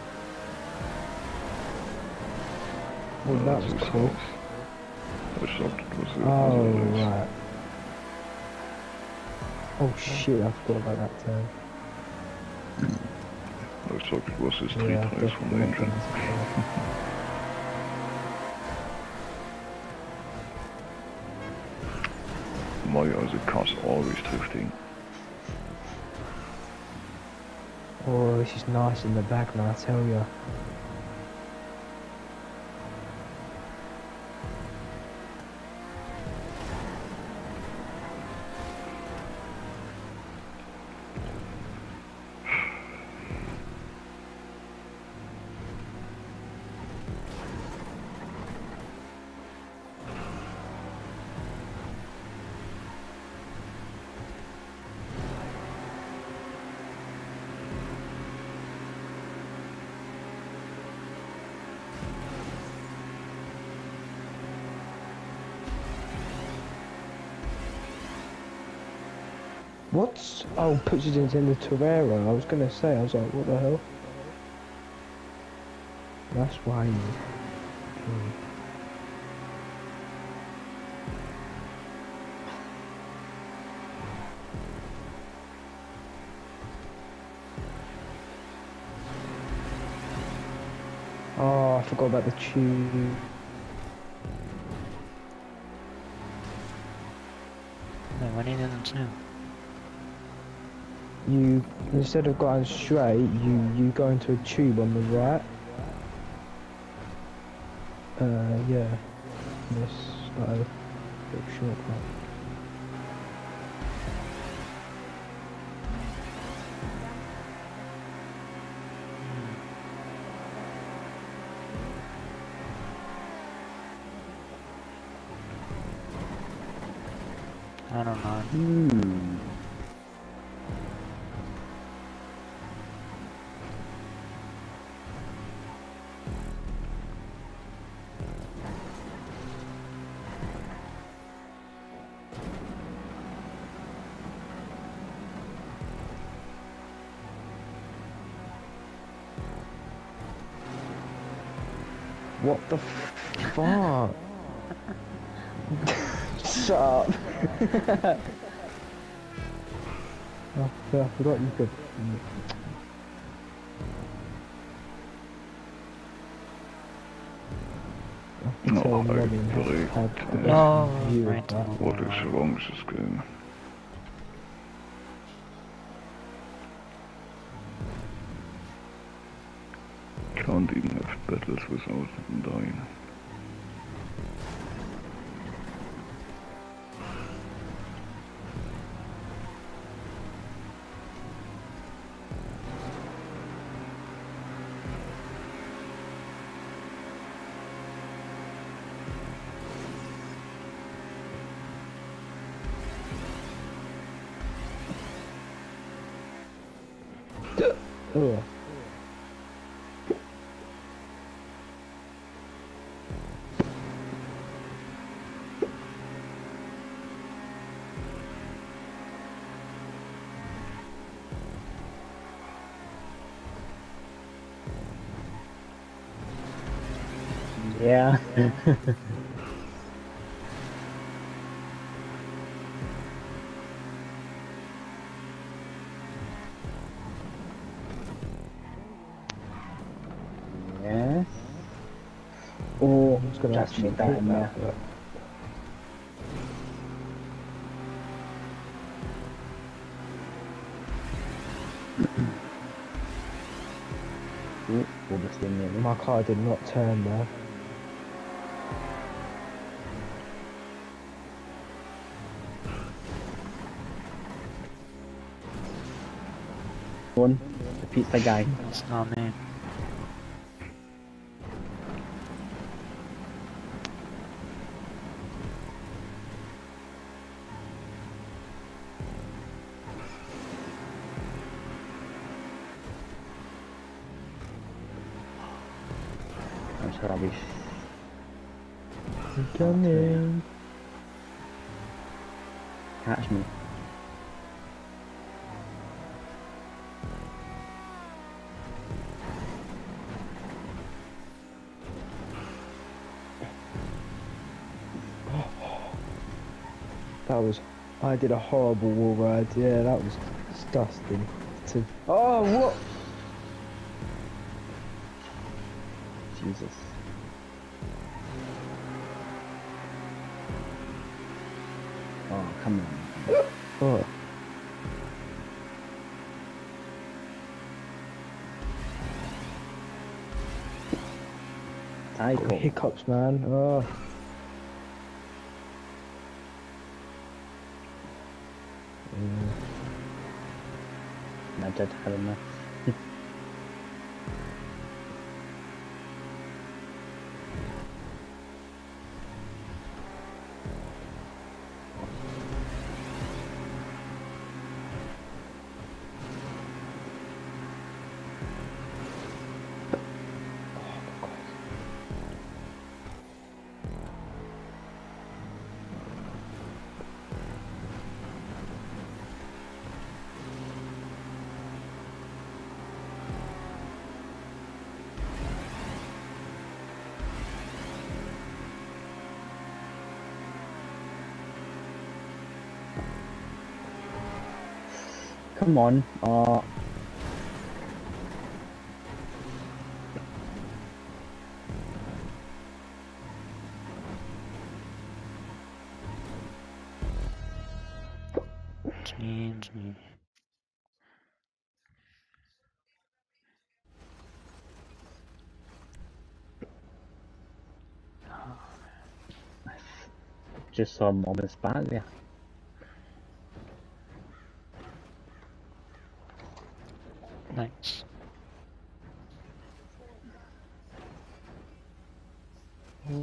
Well, that was cool. Oh, right. Oh shit, I forgot about that turn. Looks like it was his three tires from the engine. Mario has a car's always drifting. Oh, this is nice in the back, man, I tell you. What? Oh, Putz's in the Torero. I was gonna say, I was like, what the hell? That's why. Oh, I forgot about the tune. No, I need them too. You, instead of going straight, you go into a tube on the right. Yeah. Yes, like a bit shortcut. I don't know. What the fuck? Shut up. I forgot you could. No, I break. What is wrong with this game? Can't even have battles without dying. Oh. Yeah. Yeah. Oh, I'm just gonna have to put that in there. My car did not turn there. One, the pizza guy. That's not me. That's rubbish. I'm coming. Catch me. That was I did a horrible wall ride. Yeah, that was disgusting. Oh, what? Jesus. Oh, come on. Oh. Cool. Hiccups, man. Oh. I just had enough. Come on, change me. I just saw him on the spot there. Thanks.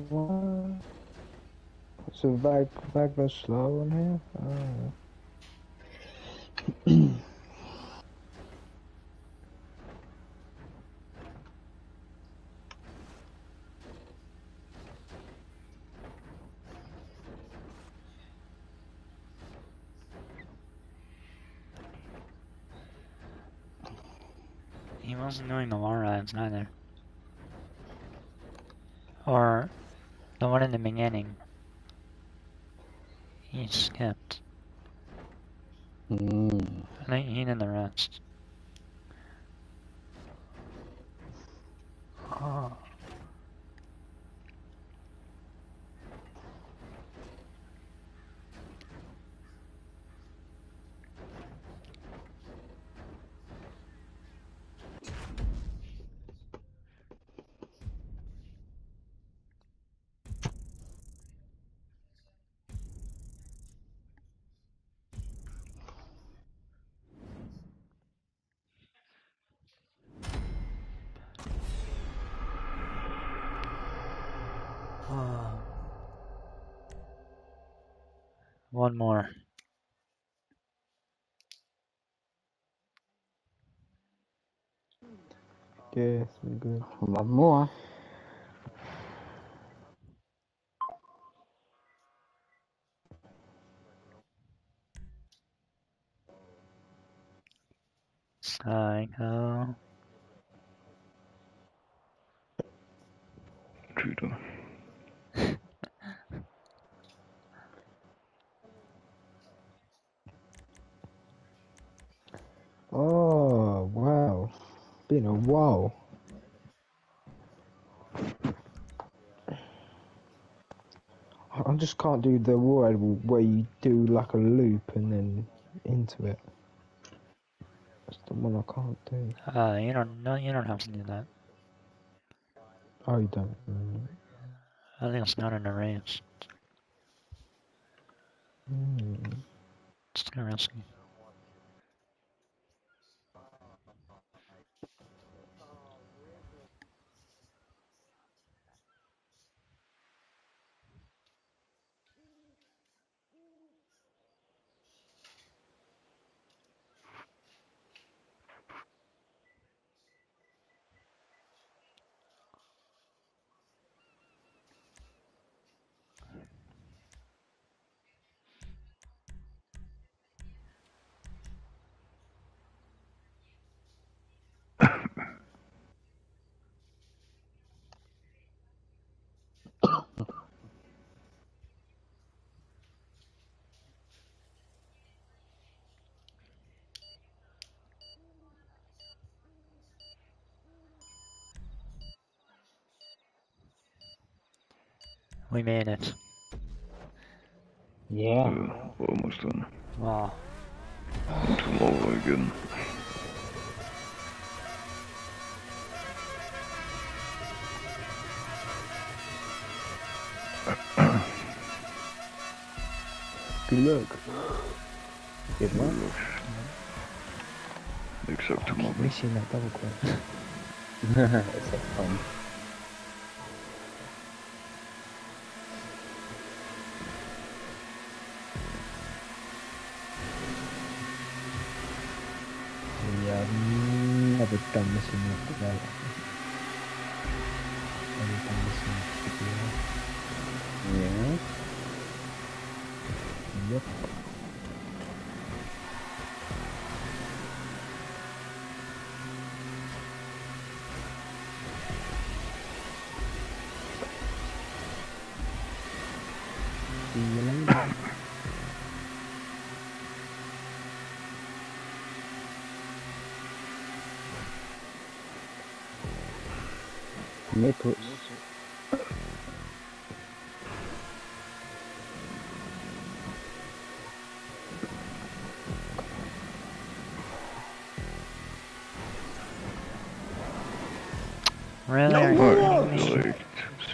What's a Wagner slow on here? Oh. He wasn't doing the long rides neither. Or the one in the beginning. He skipped. I think he did the rest. Oh. One more. Yes, we're good. One more. Psycho. Trudeau. Oh, wow. Been a while. I just can't do the word where you do like a loop and then into it. That's the one I can't do. You don't have to do that. Oh, you don't? Mm. I think it's not in the race. Mm. It's interesting. We made it. Yeah. We're almost done. Oh. Tomorrow again. Good luck. Good luck. Except tomorrow. I keep missing that double quest. It's so fun. I've done this enough to go. I've done this enough to go. Yeah. Yep. See you later. Nipples. Really? No, like,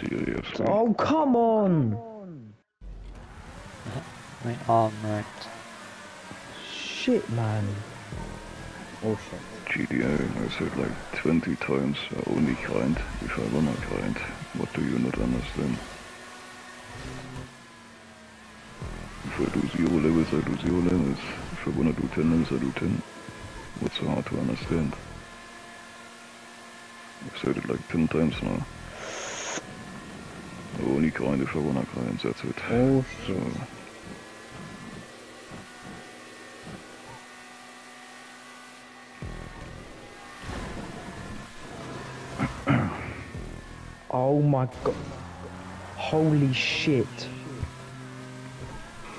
seriously. Oh, come on! My arm wrecked. Shit, man. Oh shit. GTA, I said like 20 times, I only kind if I were not kind. What do you not understand? If I do 0 levels, I do 0 levels. If I wanna do 10 levels, I do 10. What's so hard to understand? I've said it like 10 times now. I only kind if I wanna kind, that's it. Oh shit. So, oh my god. Holy shit.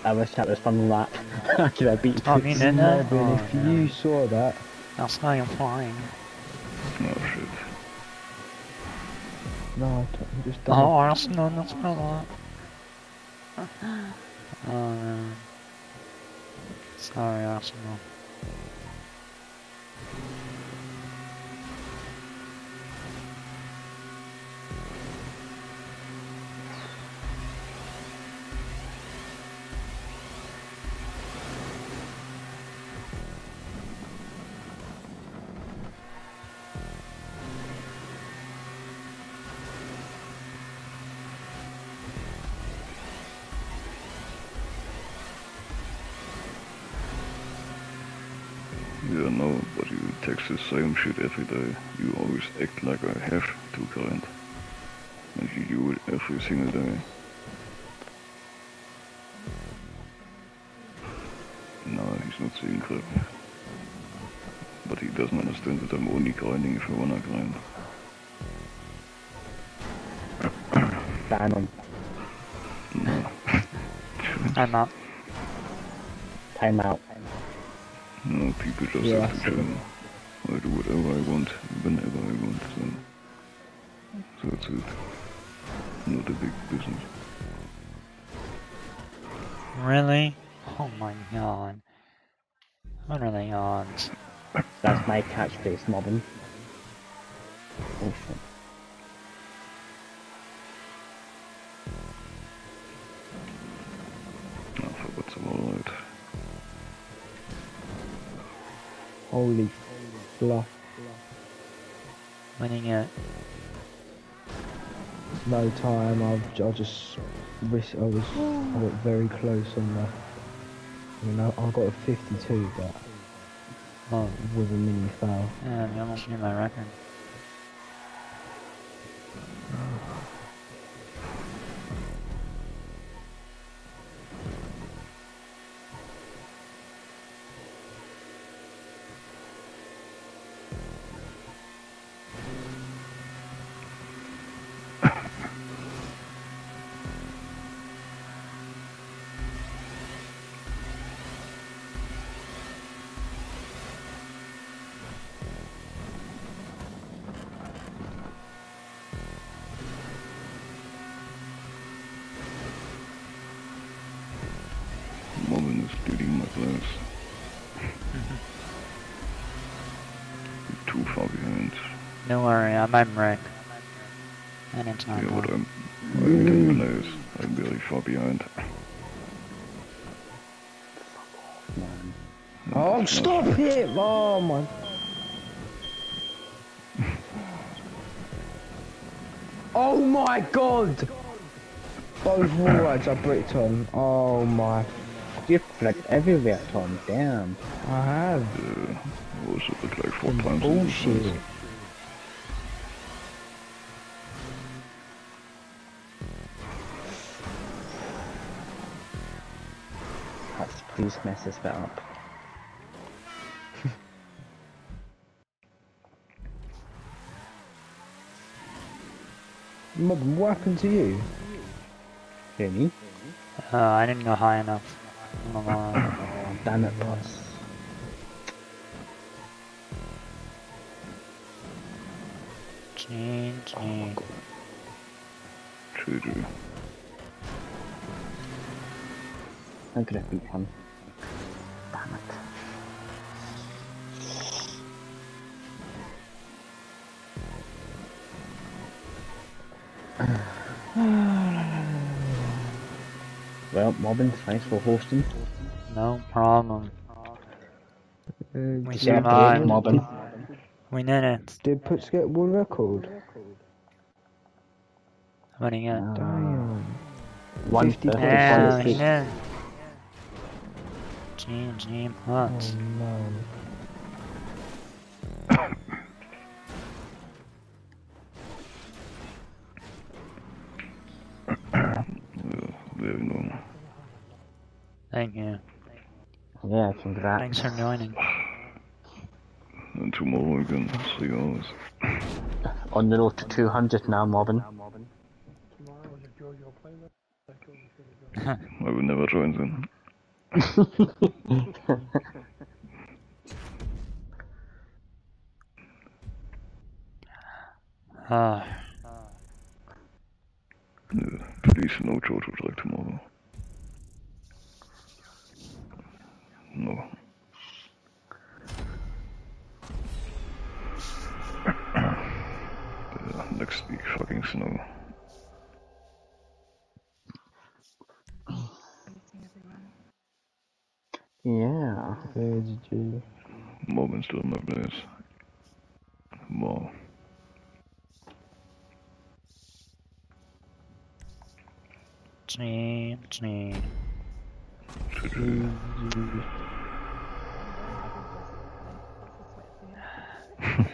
I wish that was fun lap. Could I beat I mean, no, oh, if no. You saw that. That's now you're flying. Oh shit. No, I'm just done. Oh, that's no, that's not that. Oh no. Sorry, that's not. Yeah, no, but you text the same shit every day. You always act like I have to kind. And you do it every single day. No, he's not seeing crap. But he doesn't understand that I'm only grinding if I wanna grind. Diamond. No. I'm out. Time out. No, people just yeah, have to chill. I do whatever I want, whenever I want, so that's it. Not a big business. Really? Oh my god. What are they on? That's my catchphrase, Mobbin. Oh shit. Holy fluff. Winning it. No time, I just risked, I got very close on that. You know, I got a 52, but oh. It was a mini foul. Yeah, I almost knew my record. two fucking... Don't worry, I'm right. And it's not. Yeah, but I'm taking those. I'm really far behind. Oh, stop it! Oh, man. Oh my god! Those walls are brick, Tom. Oh my. You've flicked everywhere, Tom. Damn. I have. Yeah. Walls look like four times. Bullshit. Please mess this bit up. Mom, what happened to you? Hear me? I didn't go high enough. Oh, damn it, boss. Oh my god. True. I'm gonna beat him. Damn it. Well, Mobbin, thanks for hosting. No problem. We survived, Mobbin. We did it. Did Puts get one record? What do you get? Damn. 150. Yeah, he did. GG Puts. Oh, no. Thank you. Yeah, congrats. Thanks for joining. And tomorrow we can see yours. On the road to 200 now, Mobbin. I would never join them. Yeah, please no George would like tomorrow. No. Yeah, next week fucking snow. Yeah. Mobbin's still in my place. More.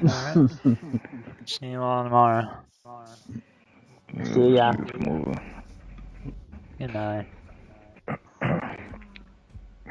Alright. See you all tomorrow. See ya. Good night.